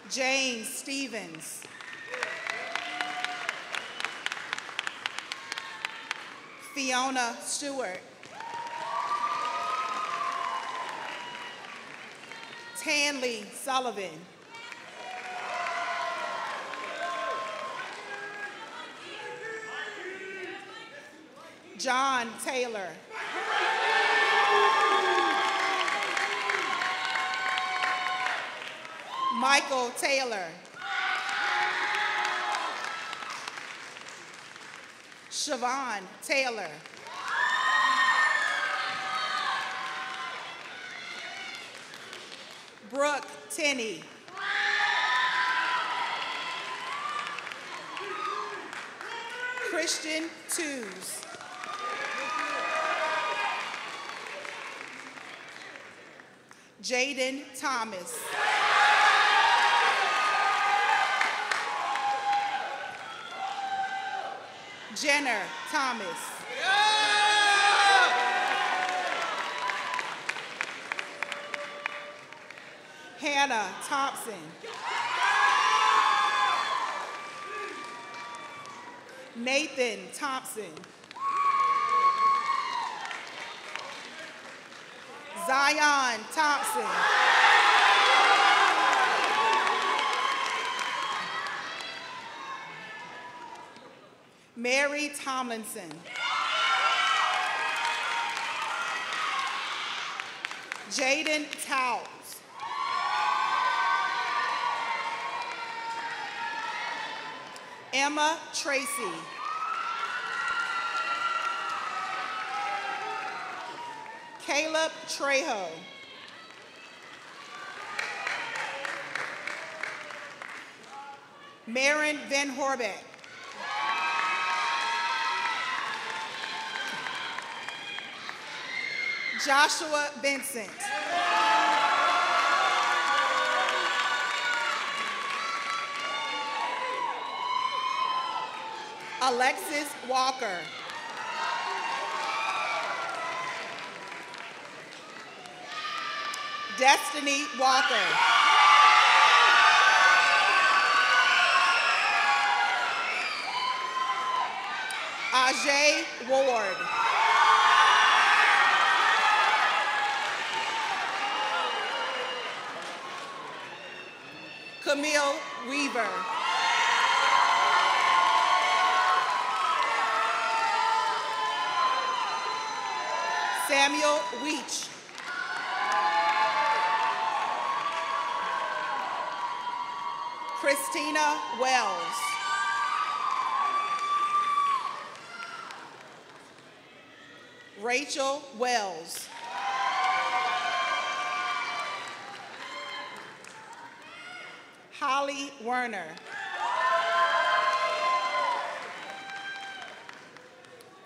James Stevens. Fiona Stewart. Tanley Sullivan. John Taylor. Michael Taylor. Siobhan Taylor. Brooke Tenney. Christian Tews. Jaden Thomas. Jenner Thomas. Hannah Thompson. Nathan Thompson. Zion Thompson. Mary Tomlinson. Jaden Towles. Emma Tracy. Caleb Trejo. Maren Van Horbeck. Joshua Vincent. Alexis Walker. Destiny Walker. Ajay Ward. Camille Weaver. Samuel Weech. Christina Wells. Rachel Wells. Holly Werner.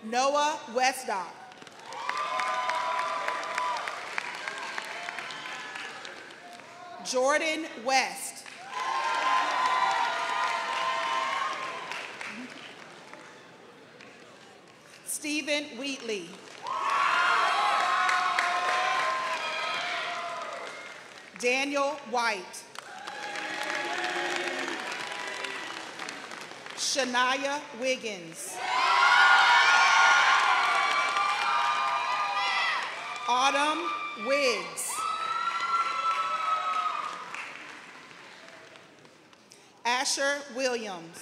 Noah Westdock. Jordan West. Stephen Wheatley. Daniel White. Shania Wiggins. Autumn Wiggs. Asher Williams.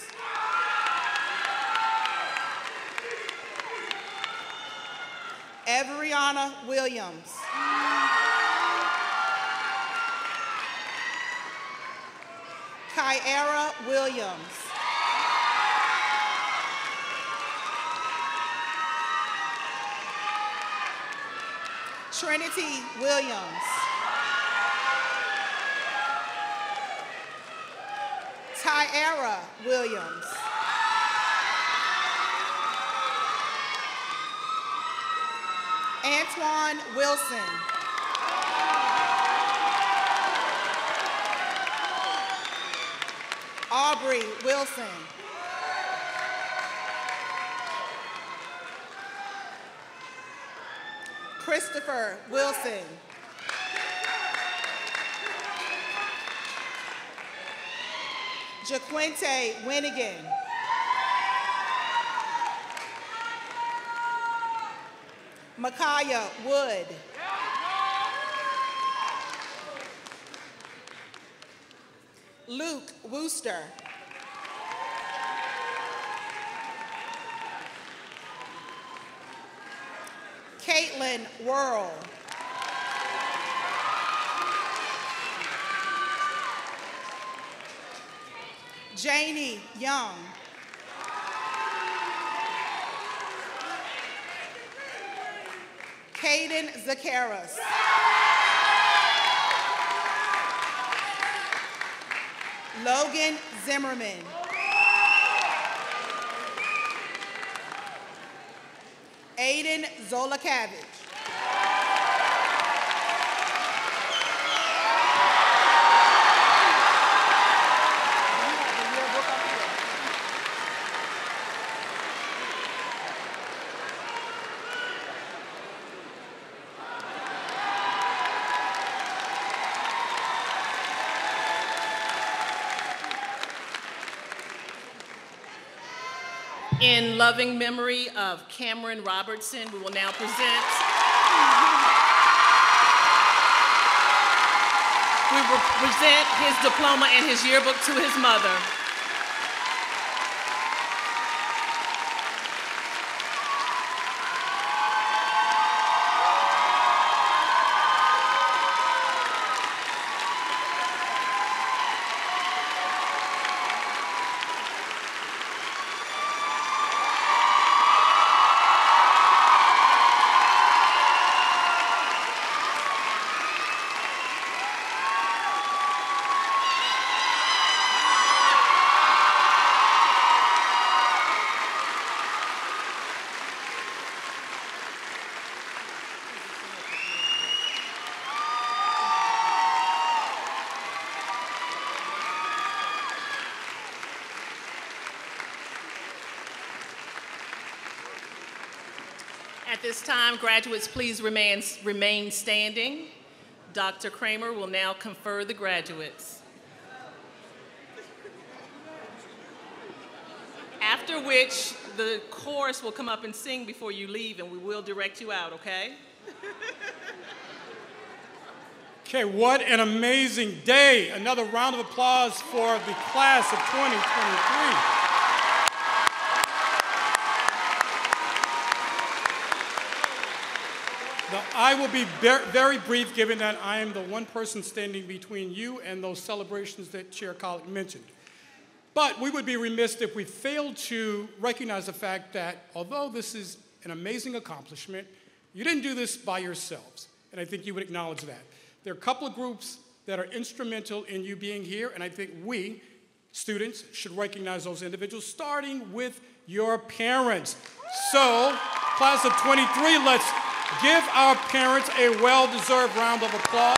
Everiana Williams. Kyara Williams. Trinity Williams. Tyara Williams. Antoine Wilson. Aubrey Wilson. Christopher Wilson. Jaquinte Winnigan. Micaiah Wood. Luke Wooster. Caitlin Worrell. Janie Young. Caden Zacharis. Logan Zimmerman. Aidan Zolakavich. In loving memory of Cameron Robertson, we will now present. We will present his diploma and his yearbook to his mother. At this time, graduates, please remain, remain standing. Doctor Kramer will now confer the graduates. After which, the chorus will come up and sing before you leave, and we will direct you out, okay? Okay, what an amazing day. Another round of applause for the class of twenty twenty-three. Now, I will be very brief, given that I am the one person standing between you and those celebrations that Chair Collick mentioned. But we would be remiss if we failed to recognize the fact that although this is an amazing accomplishment, you didn't do this by yourselves, and I think you would acknowledge that. There are a couple of groups that are instrumental in you being here, and I think we, students, should recognize those individuals, starting with your parents. So, class of twenty-three, let's give our parents a well-deserved round of applause.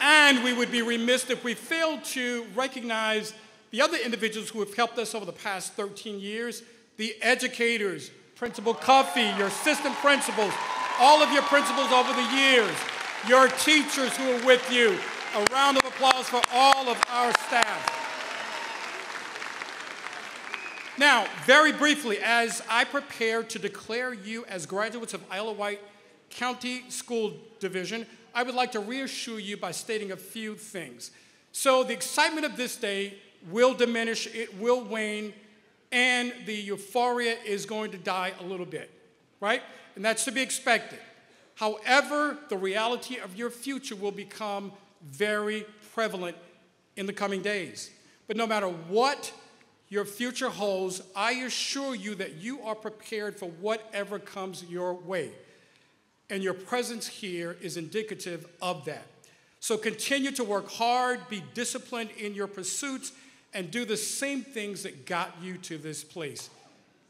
And we would be remiss if we failed to recognize the other individuals who have helped us over the past thirteen years, the educators, Principal Coffey, your assistant principals, all of your principals over the years, your teachers who are with you. A round of applause for all of our staff. Now, very briefly, as I prepare to declare you as graduates of Isle of Wight County School Division, I would like to reassure you by stating a few things. So the excitement of this day will diminish, it will wane, and the euphoria is going to die a little bit, right? And that's to be expected. However, the reality of your future will become very prevalent in the coming days. But no matter what your future holds, I assure you that you are prepared for whatever comes your way. And your presence here is indicative of that. So continue to work hard, be disciplined in your pursuits, and do the same things that got you to this place.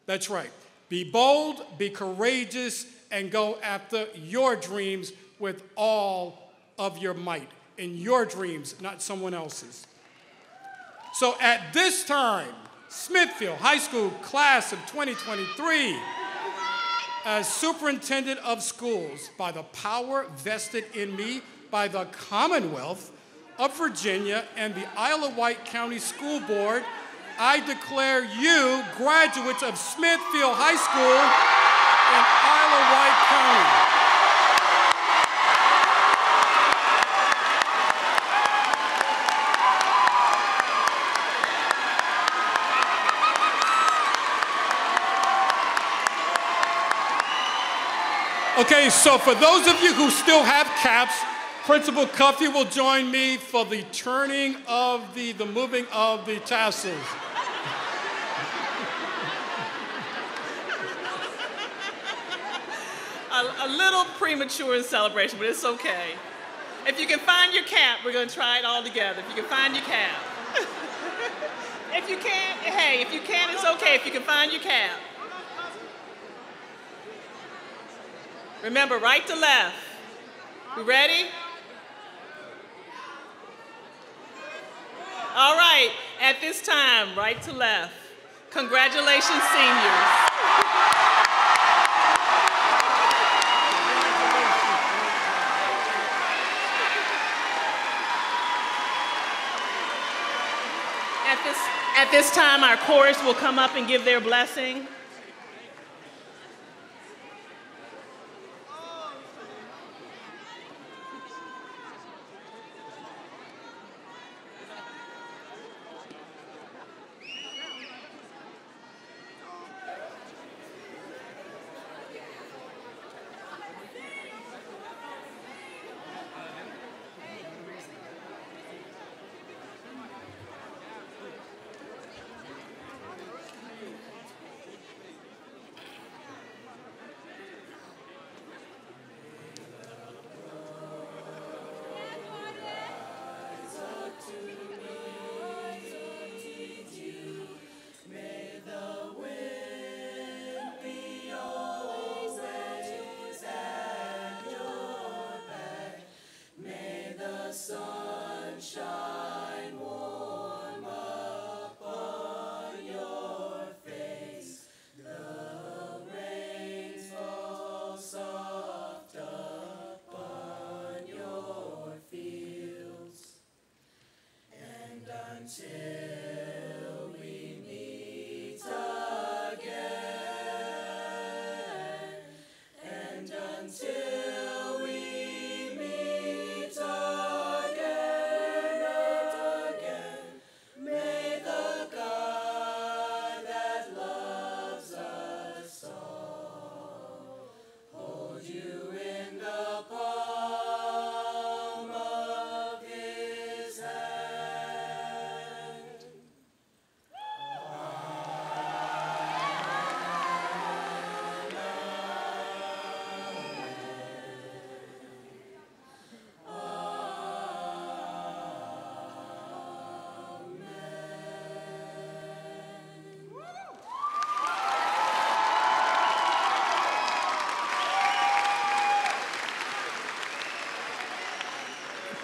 That's right. Be bold, be courageous, and go after your dreams with all of your might. In your dreams, not someone else's. So at this time, Smithfield High School class of twenty twenty-three, as superintendent of schools, by the power vested in me by the Commonwealth of Virginia and the Isle of Wight County School Board, I declare you graduates of Smithfield High School in Isle of Wight County. Okay, so for those of you who still have caps, Principal Coffey will join me for the turning of the, the moving of the tassels. a, a little premature in celebration, but it's okay. If you can find your cap, we're gonna try it all together. If you can find your cap. If you can't, hey, if you can, it's okay. If you can find your cap. Remember, right to left. We ready? All right, at this time, right to left. Congratulations, seniors. At this, at this time, our chorus will come up and give their blessing.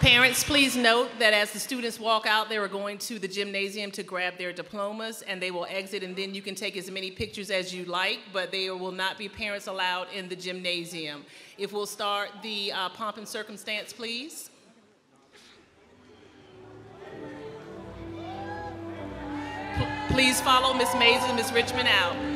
Parents, please note that as the students walk out, they are going to the gymnasium to grab their diplomas, and they will exit, and then you can take as many pictures as you like, but there will not be parents allowed in the gymnasium. If we'll start the uh, pomp and circumstance, please. P- please follow Miz Mays and Miz Richmond out.